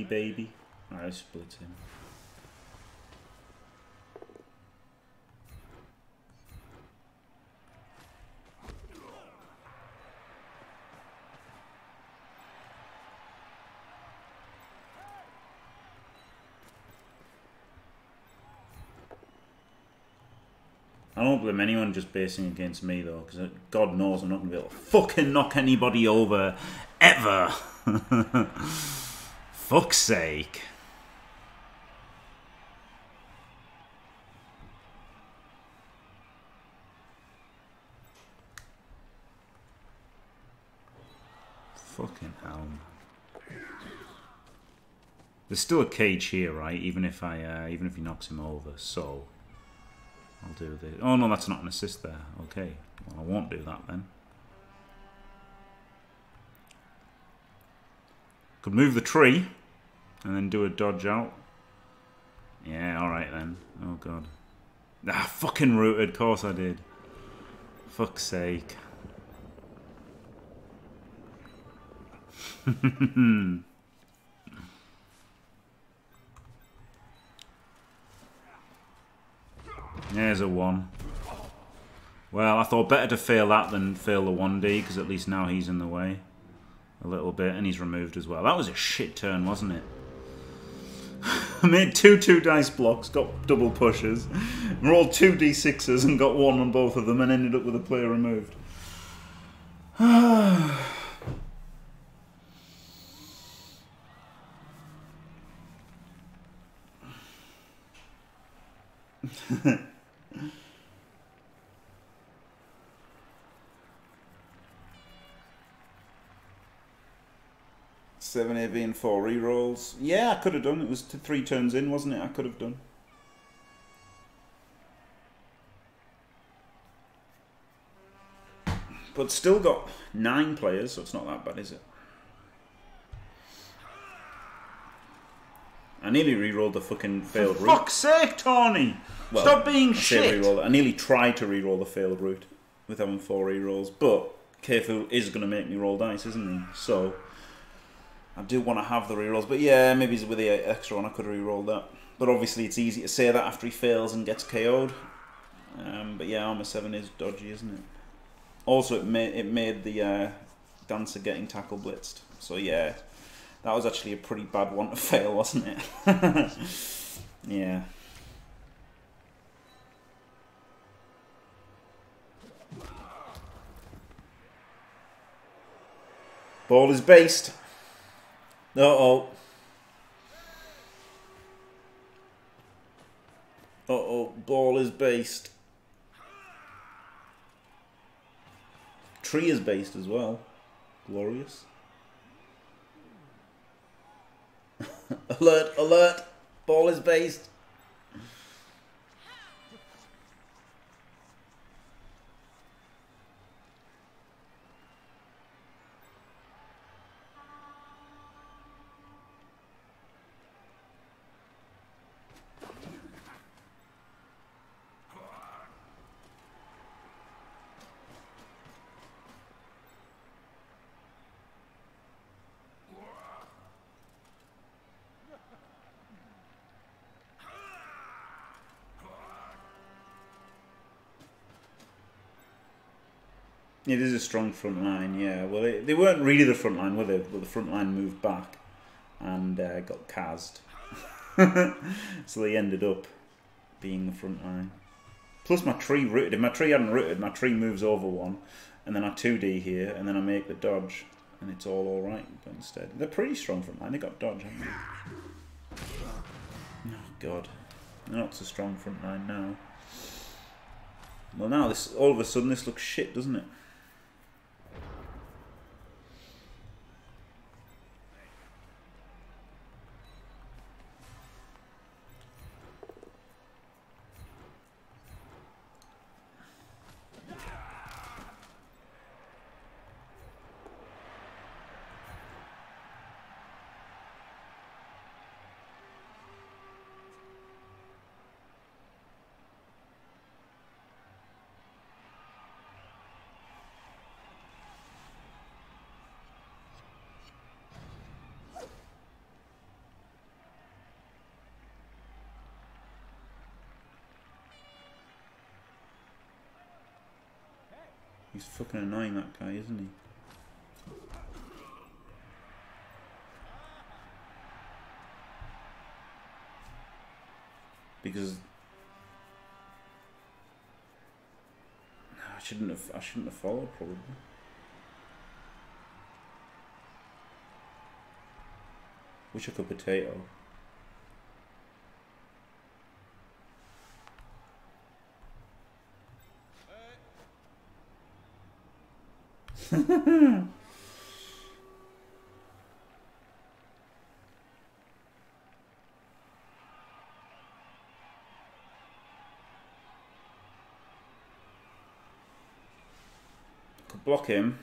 Baby. Alright, I split him. I don't blame anyone just basing against me though, because God knows I'm not going to be able to fucking knock anybody over ever. Fuck's sake. There's still a cage here, right? Even if he knocks him over. So I'll do this. Oh no, that's not an assist there. Okay. Well, I won't do that then. Could move the tree and then do a dodge out. Yeah, alright then. Oh god. Ah, fucking rooted. Of course I did. Fuck's sake. There's a 1. Well, I thought better to fail that than fail the 1D, because at least now he's in the way. A little bit, and he's removed as well. That was a shit turn, wasn't it? I made two dice blocks, got double pushes, rolled 2d6s and got 1 on both of them, and ended up with a player removed. Seven AB and 4 rerolls. Yeah, I could have done. It was 3 turns in, wasn't it? I could have done. But still got 9 players, so it's not that bad, is it? I nearly rerolled the fucking failed route. For fuck's sake, Tony! Well, stop being shit! I nearly tried to reroll the failed route with having 4 rerolls, but KFoged is going to make me roll dice, isn't he? So I do want to have the rerolls, but yeah, maybe with the extra one I could reroll that. But obviously it's easy to say that after he fails and gets KO'd. But yeah, armor 7 is dodgy, isn't it? Also, it made the dancer getting tackle blitzed. So yeah, that was actually a pretty bad one to fail, wasn't it? Yeah. Ball is based. Uh-oh. Uh-oh, ball is based. Tree is based as well. Glorious. Alert, alert. Ball is based. It is a strong front line, yeah. Well, they weren't really the front line, were they? But the front line moved back and got cast. So they ended up being the front line. Plus my tree rooted. If my tree hadn't rooted, my tree moves over 1. And then I 2D here, and then I make the dodge. And it's all right, but instead. They're pretty strong front line. They got dodge, haven't they? Oh, God. They're not so strong front line now. Well, now, this all of a sudden, this looks shit, doesn't it? He's fucking annoying, that guy, isn't he? Because I shouldn't have followed, probably. Wish I could potato. block him,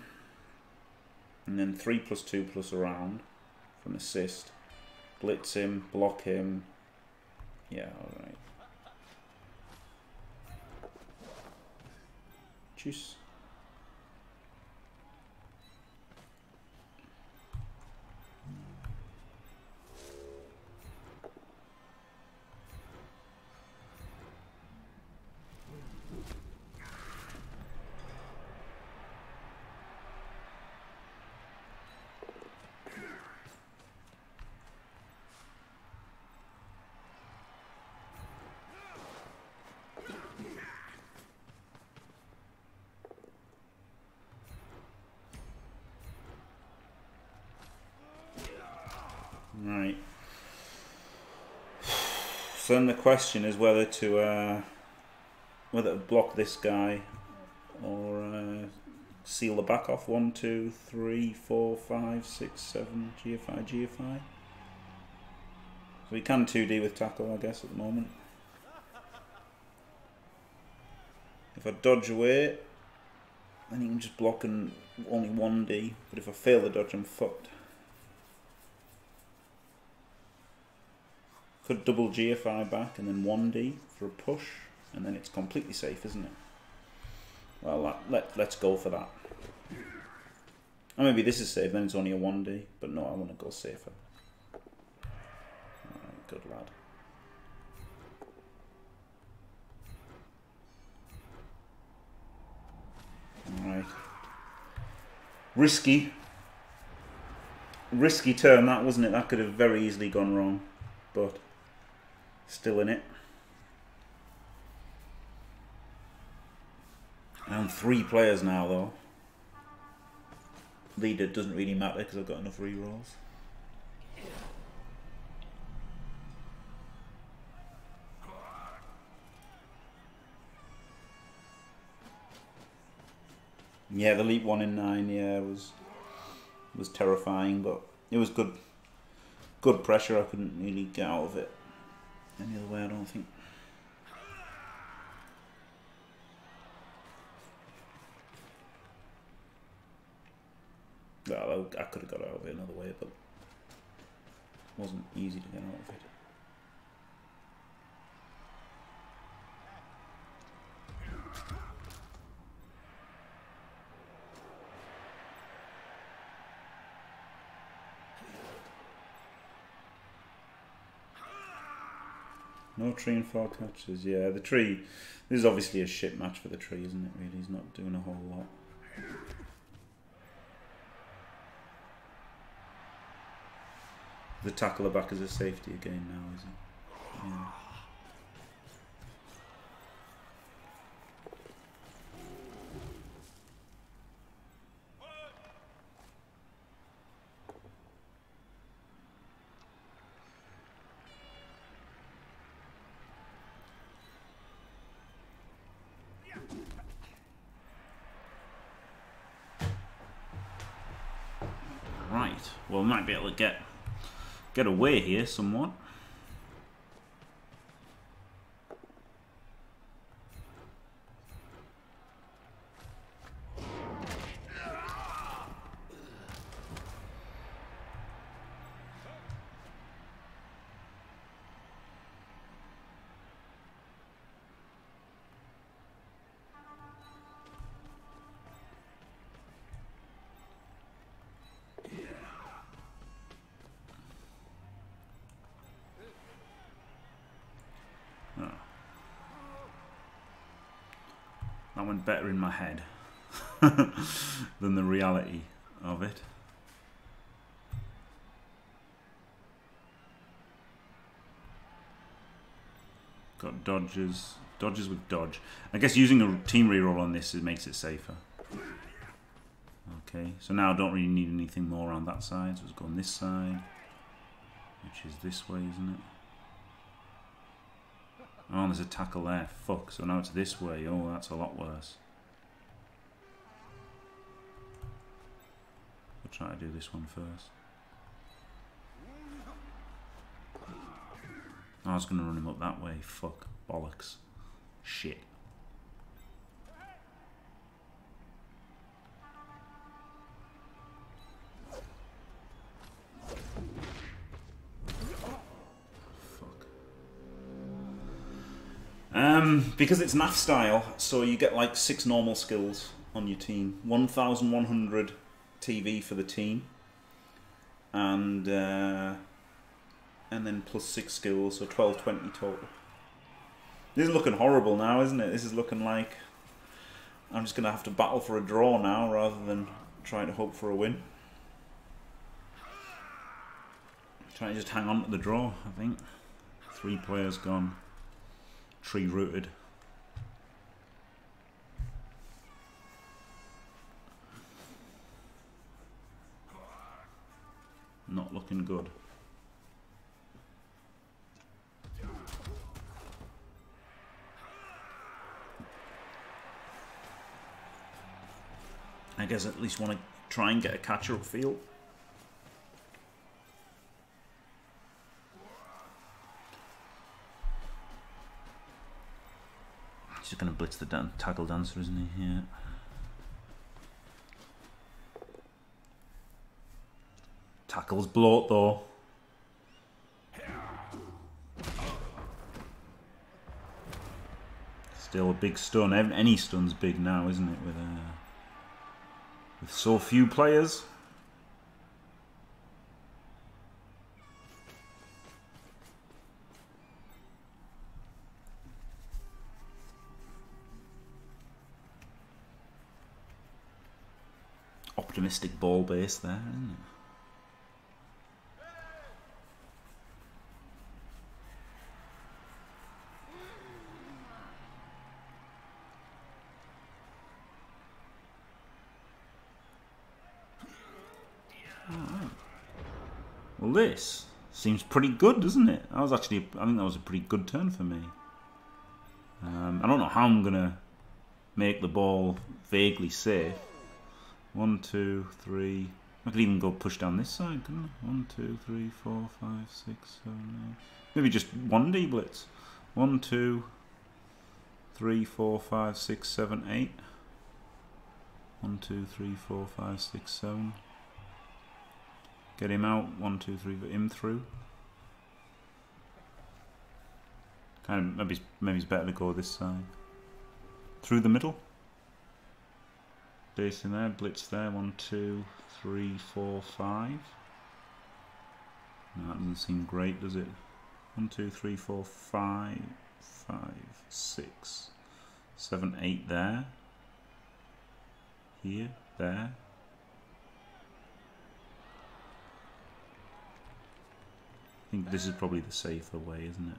and then 3 + 2 + a round for an assist. Blitz him, block him. Yeah, alright. Juice. Right. So then the question is whether to block this guy or seal the back off. 1, 2, 3, 4, 5, 6, 7. GFI, GFI. So we can 2D with tackle, I guess, at the moment. If I dodge away, then you can just block and only 1D. But if I fail the dodge, I'm fucked. Could double GFI back and then 1D for a push, and then it's completely safe, isn't it? Well, let's go for that. Or maybe this is safe, then it's only a 1D, but no, I want to go safer. Alright, good lad. Alright. Risky. Risky turn, that, wasn't it? That could have very easily gone wrong, but still in it. I'm 3 players now, though. Leader doesn't really matter because I've got enough rerolls. Yeah, the leap 1 in 9. Yeah, was terrifying, but it was good. Good pressure. I couldn't really get out of it any other way, I don't think. Well, I could have got out of it another way, but it wasn't easy to get out of it. No tree and 4 catches, yeah. The tree, this is obviously a shit match for the tree, isn't it, really? He's not doing a whole lot. The tackler back as a safety again now, is it? Yeah. Well, we might be able to get away here somewhat. That went better in my head than the reality of it. Got dodges. Dodges with dodge. I guess using a team reroll on this makes it safer. Okay, so now I don't really need anything more on that side, so let's go on this side, which is this way, isn't it? Oh, there's a tackle there. Fuck. So now it's this way. Oh, that's a lot worse. We'll try to do this one first. Oh, I was going to run him up that way. Fuck. Bollocks. Shit. Because it's NAF style, so you get like 6 normal skills on your team. 1,100 TV for the team. And then plus 6 skills, so 1220 total. This is looking horrible now, isn't it? This is looking like I'm just going to have to battle for a draw now rather than trying to hope for a win. Trying to just hang on to the draw, I think. 3 players gone. Tree rooted. Not looking good. I guess I at least want to try and get a catch-up field. He's just going to blitz the tackle dancer, isn't he? Yeah. Tackle's bloat, though. Still a big stun. Any stun's big now, isn't it? With so few players. Optimistic ball base there, isn't it? Well, this seems pretty good, doesn't it? That was actually, I think that was a pretty good turn for me. I don't know how I'm going to make the ball vaguely safe. 1, 2, 3. I could even go push down this side, couldn't I? 1, 2, 3, 4, 5, 6, 7, 8. Maybe just 1D blitz. 1, 2, 3, 4, 5, 6, 7, 8. 1, 2, 3, 4, 5, 6, 7. Get him out. 1, 2, 3, put him through. Kind of maybe it's better to go this side. Through the middle. Base in there, blitz there, 1, 2, 3, 4, 5. No, that doesn't seem great, does it? 1, 2, 3, 4, 5, 5, 6, 7, 8 there. Here, there. I think this is probably the safer way, isn't it?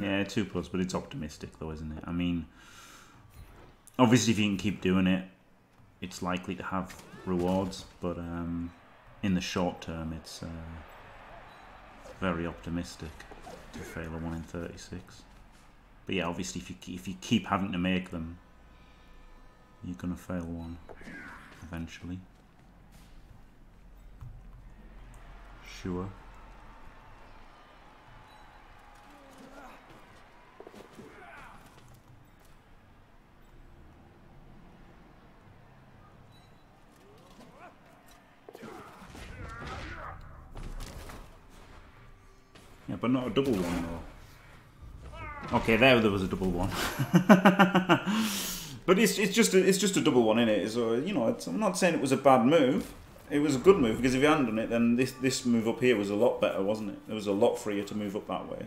Yeah, 2+, but it's optimistic though, isn't it? I mean, obviously if you can keep doing it, it's likely to have rewards, but in the short term, it's very optimistic to fail a 1 in 36. But yeah, obviously if you keep having to make them, you're going to fail one eventually. Sure. But not a double one though. Okay, there was a double one. But it's just a double one, innit? So you know, I'm not saying it was a bad move. It was a good move because if you hadn't done it, then this move up here was a lot better, wasn't it? There was a lot freer to move up that way.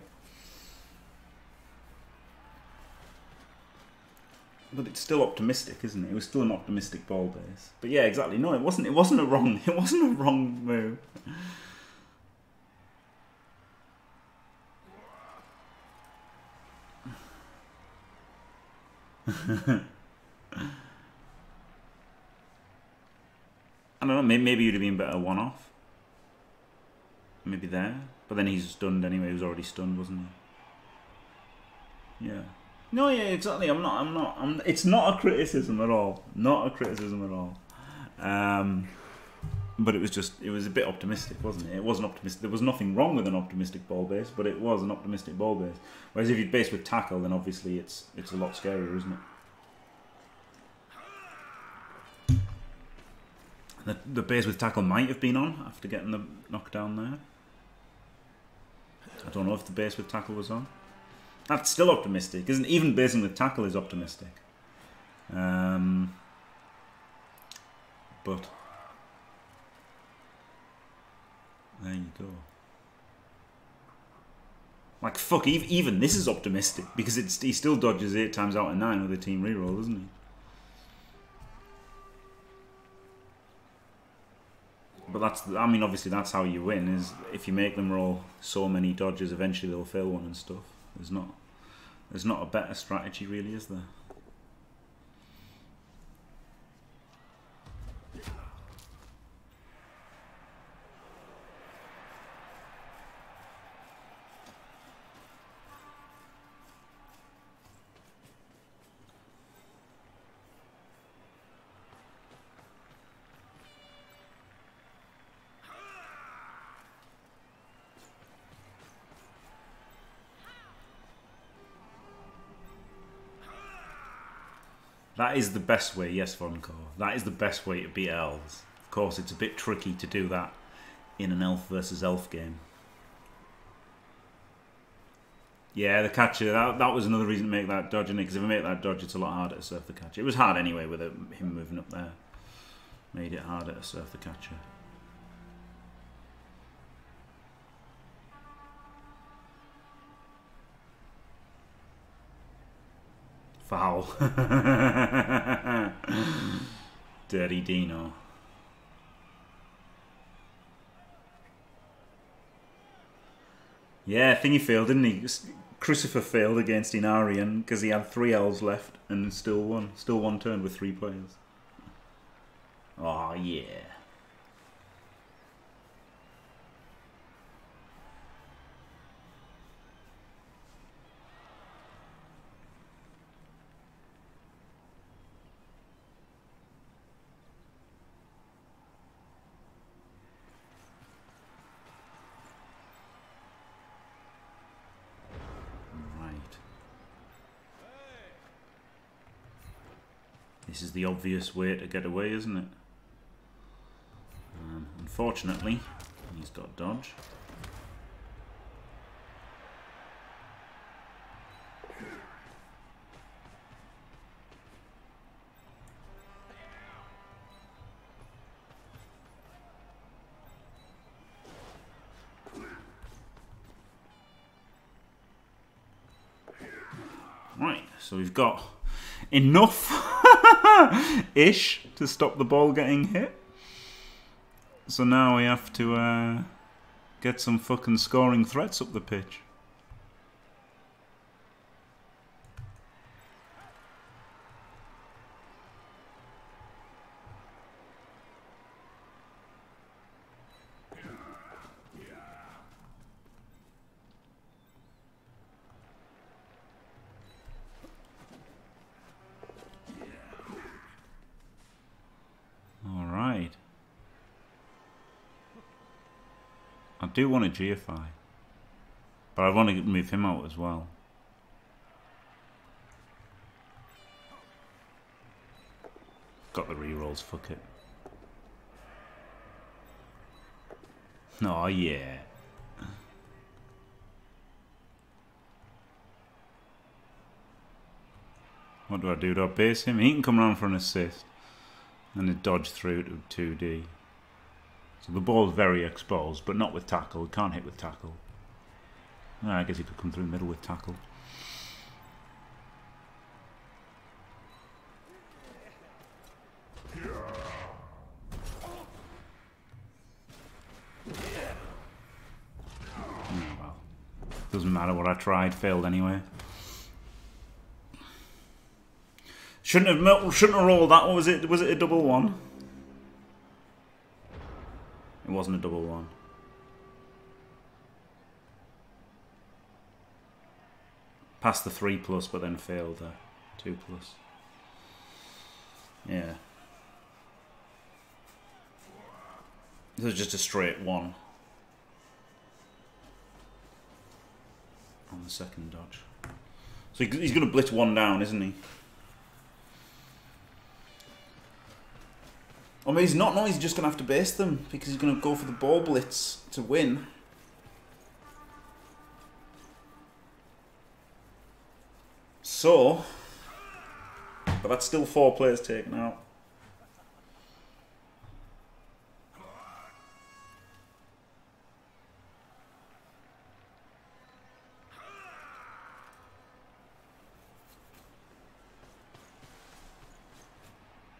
But it's still optimistic, isn't it? It was still an optimistic ball base. But yeah, exactly. No, it wasn't a wrong. It wasn't a wrong move. I don't know, maybe you'd have been better one-off. Maybe there. But then he's stunned anyway, he was already stunned, wasn't he? Yeah. No, yeah, exactly. It's not a criticism at all. Not a criticism at all. But it was a bit optimistic, wasn't it? It wasn't optimistic. There was nothing wrong with an optimistic ball base, but it was an optimistic ball base. Whereas if you'd base with tackle, then obviously it's a lot scarier, isn't it? The base with tackle might have been on after getting the knockdown there. I don't know if the base with tackle was on. That's still optimistic, isn't it? Even basing with tackle is optimistic. But there you go. Like, fuck, even this is optimistic, because it's, he still dodges 8 times out of 9 with a team reroll, doesn't he? But that's, I mean, obviously that's how you win, is if you make them roll so many dodges, eventually they'll fail one and stuff. There's not a better strategy, really, is there? That is the best way, yes, Vonko. That is the best way to beat elves. Of course, it's a bit tricky to do that in an elf versus elf game. Yeah, the catcher, that was another reason to make that dodge, isn't it? Because if I make that dodge, it's a lot harder to surf the catcher. It was hard anyway with him moving up there. Made it harder to surf the catcher. Foul. Dirty Dino. Yeah, thingy failed, didn't he? Crucifer failed against Inarian because he had 3 elves left and still won. Still one turn with 3 players. Oh, yeah. This is the obvious way to get away, isn't it? Unfortunately, he's got dodge. Right, so we've got enough ish to stop the ball getting hit. So now we have to get some fucking scoring threats up the pitch. I do want a GFI, but I want to move him out as well. Got the rerolls, fuck it. Oh yeah. What do? Do I base him? He can come around for an assist and a dodge through to 2D. So the ball's very exposed, but not with tackle. It can't hit with tackle. I guess he could come through the middle with tackle. Well, doesn't matter what I tried. Failed anyway. Shouldn't have rolled that one. Was it a double one? It wasn't a double one. Passed the 3+, but then failed the 2+. Yeah. This was just a straight 1 on the second dodge. So he's going to blitz 1 down, isn't he? I mean, he's not. No, he's just going to have to base them because he's going to go for the ball blitz to win. So, but that's still 4 players taken out.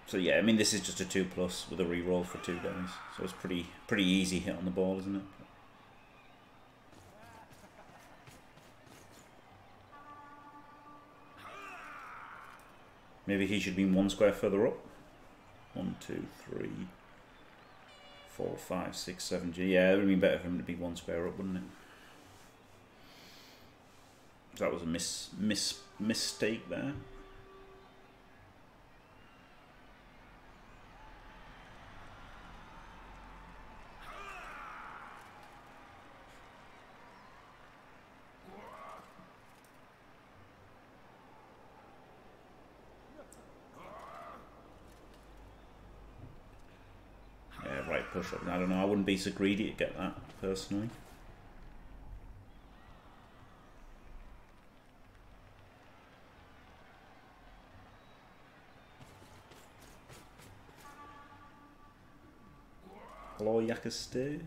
So yeah, I mean this is just a 2+ with a reroll for 2 damage, so it's pretty easy hit on the ball, isn't it? Maybe he should be 1 square further up. 1, 2, 3, 4, 5, 6, 7. Yeah, it would have been better for him to be 1 square up, wouldn't it? That was a mistake there. I don't know, I wouldn't be so greedy to get that, personally. Hello, Yakaste.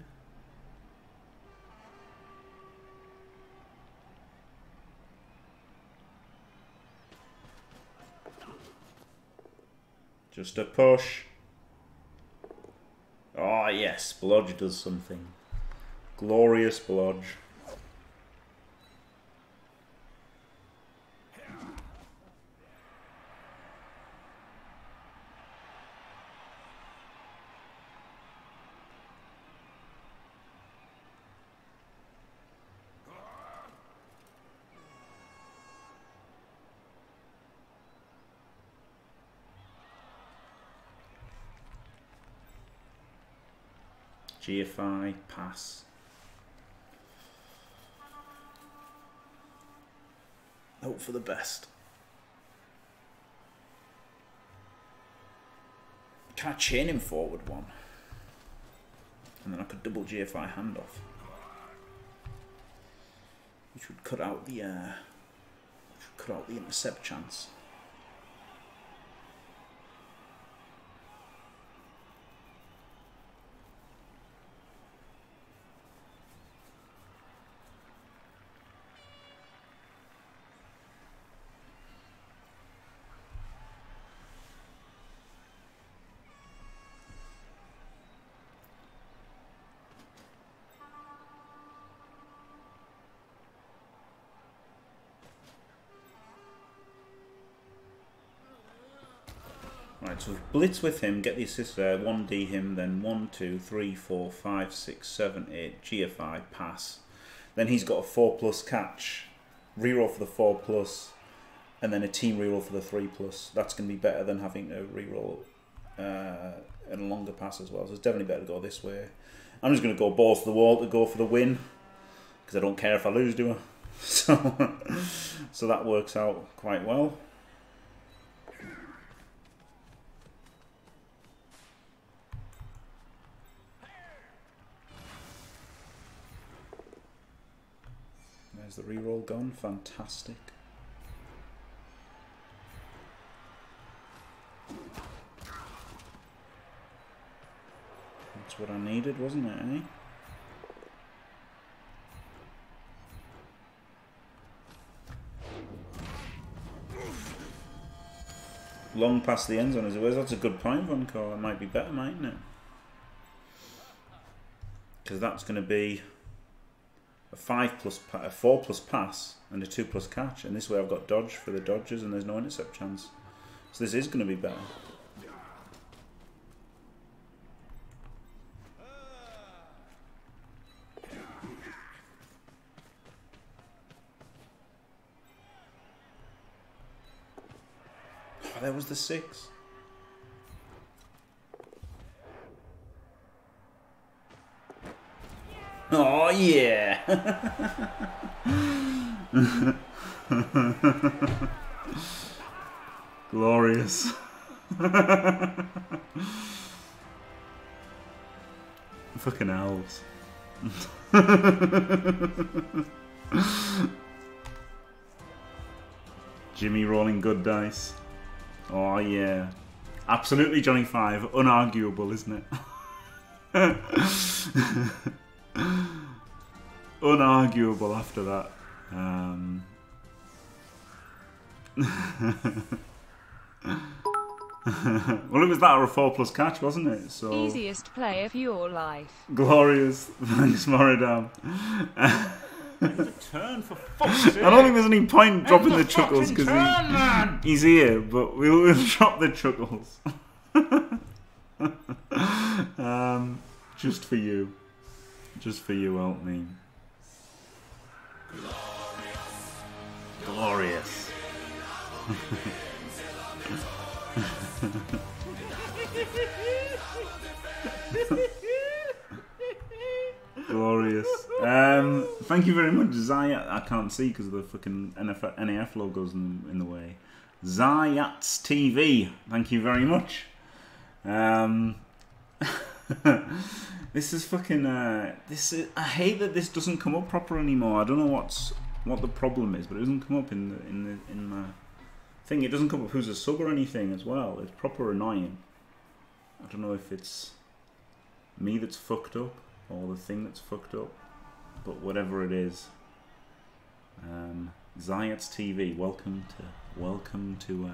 Just a push. Ah, oh, yes, Blodge does something. Glorious Blodge. GFI, pass. Hope for the best. Can I chain him forward 1? And then I could double GFI handoff. Which would cut out the intercept chance. So blitz with him, get the assist there, 1D him, then 1, 2, 3, 4, 5, 6, 7, 8, GFI, pass. Then he's got a 4+ catch, reroll for the 4+, and then a team reroll for the 3+. That's going to be better than having to reroll and a longer pass as well. So it's definitely better to go this way. I'm just going to go balls to the wall to go for the win, because I don't care if I lose, do I? So that works out quite well. The reroll gone, fantastic. That's what I needed, wasn't it, eh? Long past the end zone as it was. That's a good point, Von Cole. It might be better, mightn't it? Because that's going to be a 4+ pass and a 2+ catch, and this way I've got dodge for the dodges and there's no intercept chance. So this is going to be better. Oh, there was the 6. Oh yeah! Glorious. Fucking elves. Jimmy rolling good dice. Oh yeah. Absolutely Johnny 5. Unarguable, isn't it? Unarguable after that. Well, it was that or a 4+ catch, wasn't it? So easiest play of your life. Glorious. Thanks, Moridam. Turn for fuck's sake. I don't think there's any point dropping the chuckles because he's here, but we'll drop the chuckles. Just for you. Just for you, Altmean. Glorious. Glorious. Thank you very much, Zayat. I can't see because of the fucking NAF logos in the way. Zayat's TV. Thank you very much. This is fucking. This is. I hate that this doesn't come up proper anymore. I don't know what the problem is, but it doesn't come up in the thing. It doesn't come up who's a sub or anything as well. It's proper annoying. I don't know if it's me that's fucked up or the thing that's fucked up, but whatever it is, Zayat's TV. Welcome to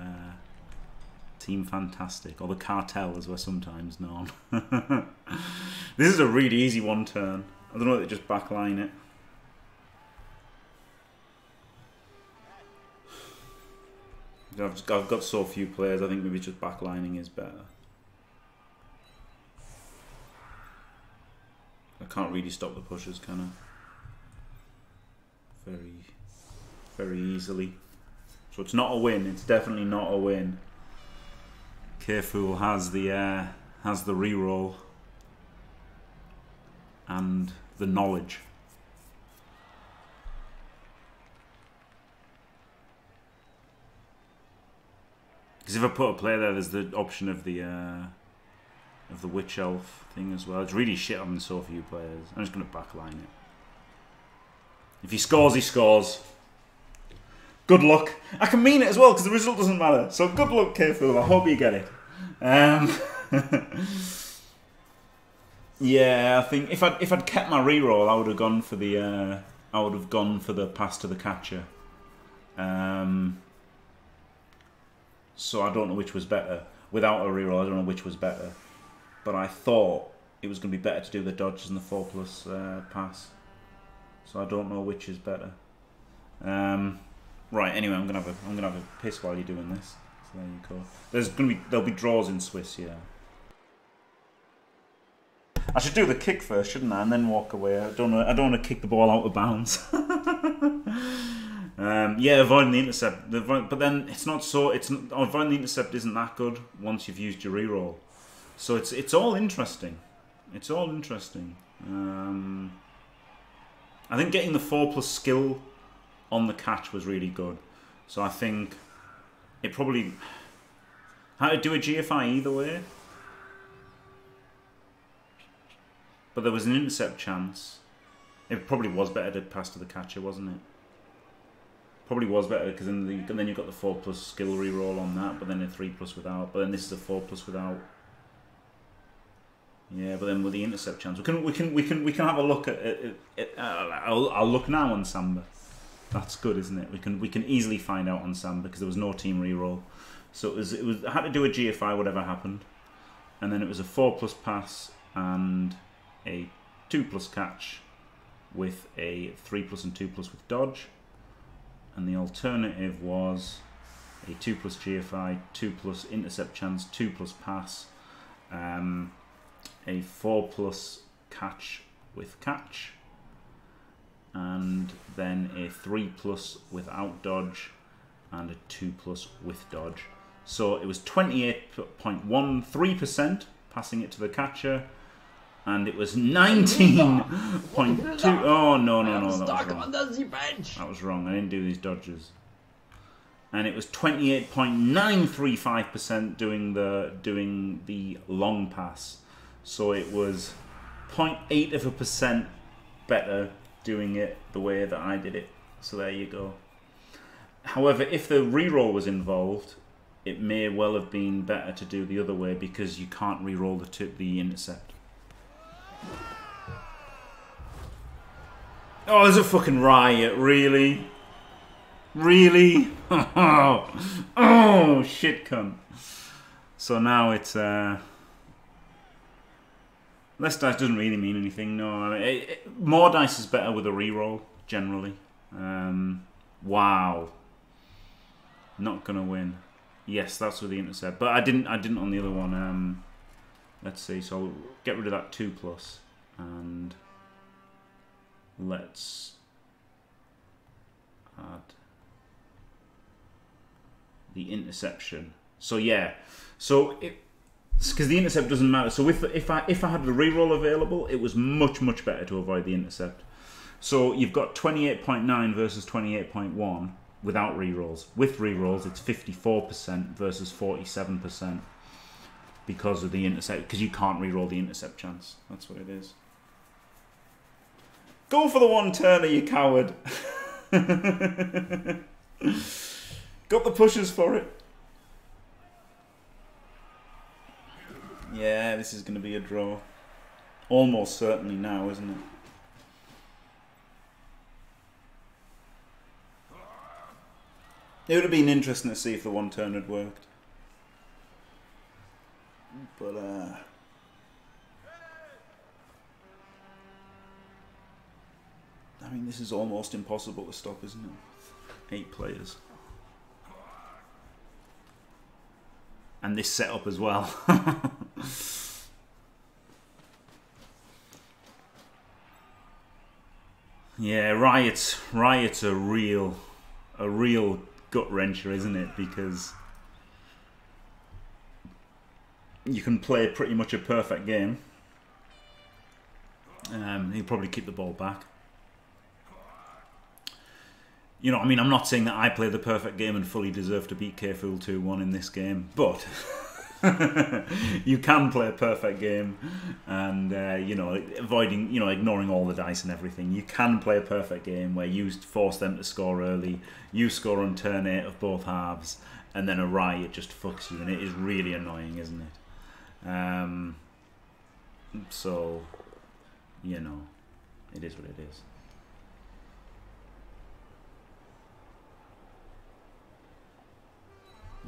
Team Fantastic, or the Cartel as we're sometimes known. This is a really easy one turn. I don't know if they just backline it. I've got so few players, I think maybe just backlining is better. I can't really stop the pushers, can I? Very easily. So it's not a win, it's definitely not a win. KFool has the reroll and the knowledge. Because if I put a player there, there's the option of the witch elf thing as well. It's really shit on so few players. I'm just gonna backline it. If he scores, he scores. Good luck. I can mean it as well because the result doesn't matter. So good luck, KFool. I hope you get it. Yeah, I think if I'd kept my reroll, I would have gone for the pass to the catcher. So I don't know which was better. Without a reroll, I don't know which was better. But I thought it was going to be better to do the dodges and the 4+ pass. So I don't know which is better. Right. Anyway, I'm gonna have a piss while you're doing this. So there you go. There'll be draws in Swiss, yeah. I should do the kick first, shouldn't I, and then walk away. I don't want to kick the ball out of bounds. Yeah, avoiding the intercept, but then it's not so. Avoiding the intercept isn't that good once you've used your reroll. So it's all interesting. It's all interesting. I think getting the 4+ skill on the catch was really good. So I think it probably how to do a GFI either way. But there was an intercept chance. It probably was better to pass to the catcher, wasn't it? Probably was better because then you've got the 4+ skill reroll on that, but then a 3+ without. But then this is a 4+ without. Yeah, but then with the intercept chance, we can have a look at it. I'll look now on Samba. That's good, isn't it? We can easily find out on Samba because there was no team reroll, so it was I had to do a GFI whatever happened, and then it was a 4+ pass and a 2+ catch, with a 3+ and 2+ with dodge. And the alternative was a 2+ GFI, 2+ intercept chance, 2+ pass, a 4+ catch with catch, and then a 3+ without dodge, and a 2+ with dodge. So it was 28.13% passing it to the catcher, and it was 19.2. Oh no! That was wrong. I didn't do these dodges. And it was 28.935% doing the long pass. So it was 0.8% better doing it the way that I did it. So there you go. However, if the reroll was involved, it may well have been better to do the other way because you can't reroll the intercept. Oh, there's a fucking riot, really? Really? Oh, shit, cunt. So now it's, less dice doesn't really mean anything, no. More dice is better with a reroll, generally. Wow. Not gonna win. Yes, that's with the intercept. But I didn't on the other one. Let's see, so I'll get rid of that 2+. And let's add the interception. So yeah, so it, because the intercept doesn't matter. So if I had the reroll available, it was much better to avoid the intercept. So you've got 28.9 versus 28.1 without rerolls. With rerolls, it's 54% versus 47% because of the intercept. Because you can't reroll the intercept chance. That's what it is. Go for the one-turner, you coward. Got the pushes for it. Yeah, this is going to be a draw. Almost certainly now, isn't it? It would have been interesting to see if the one-turn had worked. But, I mean, this is almost impossible to stop, isn't it? 8 players. And this setup as well. Yeah, riots. Riots are real. A real gut wrencher, isn't it? Because you can play pretty much a perfect game. He'll probably keep the ball back. You know, I mean, I'm not saying that I play the perfect game and fully deserve to beat KFoged 2-1 in this game, but you can play a perfect game and, you know, avoiding, you know, ignoring all the dice and everything. You can play a perfect game where you force them to score early, you score on turn 8 of both halves, and then a riot just fucks you, and it is really annoying, isn't it? So, you know, it is what it is.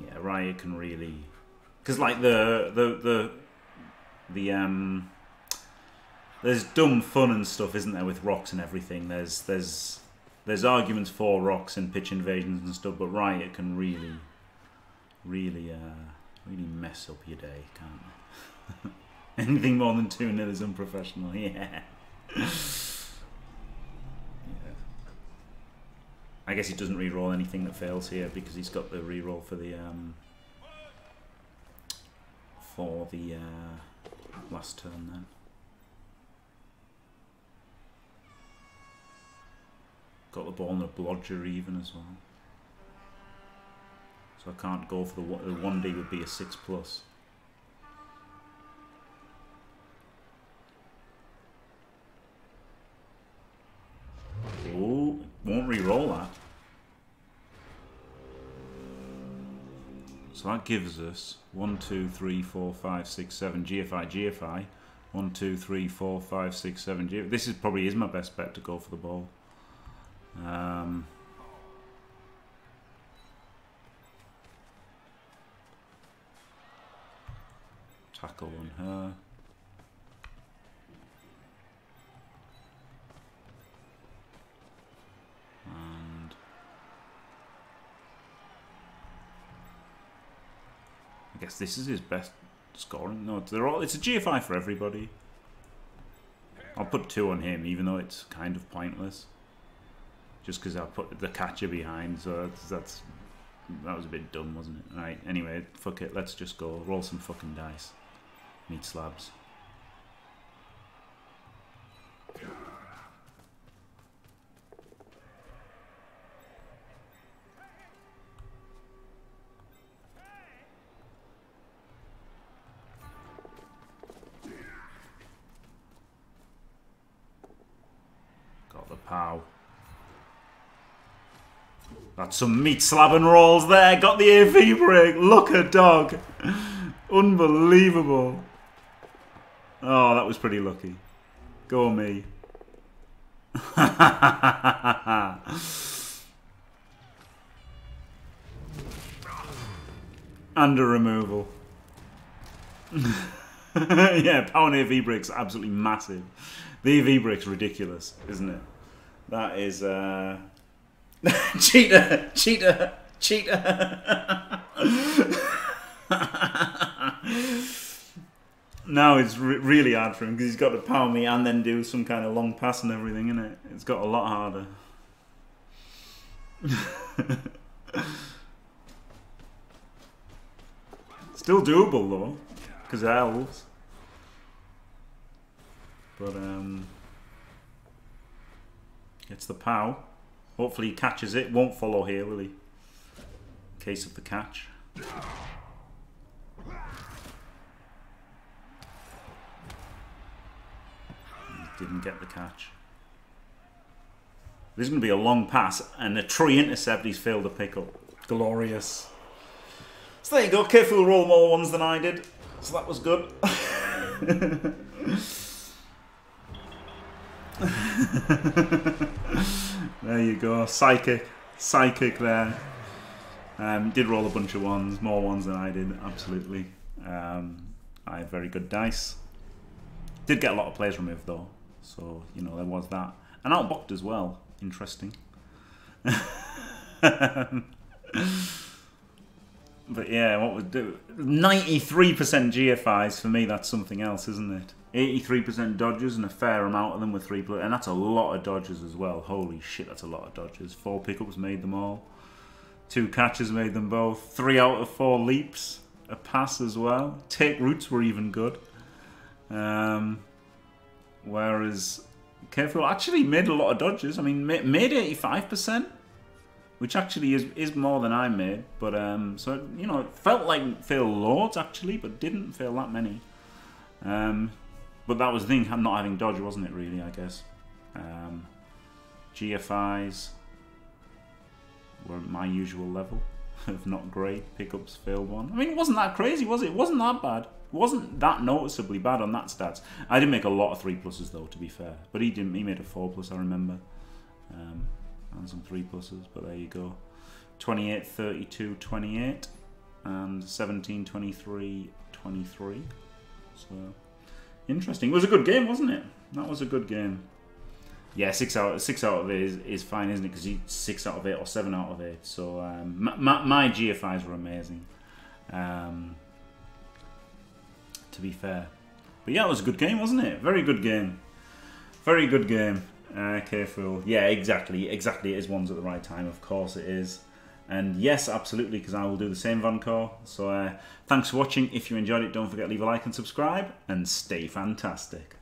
Yeah, Riot can really, because like there's dumb fun and stuff, isn't there, with rocks and everything. There's arguments for rocks and pitch invasions and stuff, but Riot can really mess up your day, can't they? Anything more than 2-0 is unprofessional. Yeah. Yeah. I guess he doesn't re-roll anything that fails here because he's got the re-roll for the last turn then. Got the ball in the blodger even as well. So I can't go for the 1D would be a 6+. Ooh, won't re-roll that. So that gives us 1, 2, 3, 4, 5, 6, 7, GFI, GFI. 1, 2, 3, 4, 5, 6, 7, GFI. This is probably my best bet to go for the ball. Tackle on her. And I guess this is his best scoring. No, they're all. It's a GFI for everybody. I'll put 2 on him, even though it's kind of pointless. Just because I put the catcher behind, so that was a bit dumb, wasn't it? Right. Anyway, fuck it. Let's just go roll some fucking dice. Meat slabs. Pow. That's some meat slapping rolls there. Got the AV break. Look a dog. Unbelievable. Oh, that was pretty lucky. Go me. Under removal. Yeah, pound AV break's absolutely massive. The AV break's ridiculous, isn't it? That is, cheater! Cheater! Cheater! Now it's really hard for him because he's got to pound me and then do some kind of long pass and everything, isn't it? It's got a lot harder. Still doable though, because elves. But, it's the pow. Hopefully he catches it. Won't follow here, will he? Case of the catch. Didn't get the catch. There's going to be a long pass and a tree intercept he's failed to pick up. Glorious. So there you go. KFoged rolled more ones than I did. So that was good. There you go. Psychic. Psychic there. Did roll a bunch of ones. More ones than I did. Absolutely. I have very good dice. Did get a lot of players removed though. So, you know, there was that. And outboxed as well. Interesting. But yeah, what would do? 93% GFIs, for me, that's something else, isn't it? 83% dodges and a fair amount of them with 3 players. And that's a lot of dodges as well. Holy shit, that's a lot of dodges. 4 pickups made them all. 2 catches made them both. 3 out of 4 leaps. A pass as well. Take routes were even good. Whereas KFoged actually made a lot of dodges. I mean, made 85%, which actually is more than I made. But so, you know, it felt like failed loads actually, but didn't fail that many. But that was the thing, not having dodge, wasn't it? Really, I guess. GFIs weren't my usual level of not great. Pickups failed one. I mean, it wasn't that crazy, was it? It wasn't that bad. Wasn't that noticeably bad on that stats. I did make a lot of 3 pluses though, to be fair. But he didn't. He made a 4 plus, I remember. And some 3 pluses, but there you go. 28, 32, 28. And 17, 23, 23. So, interesting. It was a good game, wasn't it? That was a good game. Yeah, 6 out of 8 is fine, isn't it? Because he's 6 out of 8 or 7 out of 8. So, my GFIs were amazing. To be fair. But yeah, it was a good game, wasn't it? Very good game. Very good game. KFoged. Yeah, exactly. Exactly, it is ones at the right time. Of course it is. And yes, absolutely, because I will do the same, Vancor. So thanks for watching. If you enjoyed it, don't forget to leave a like and subscribe. And stay fantastic.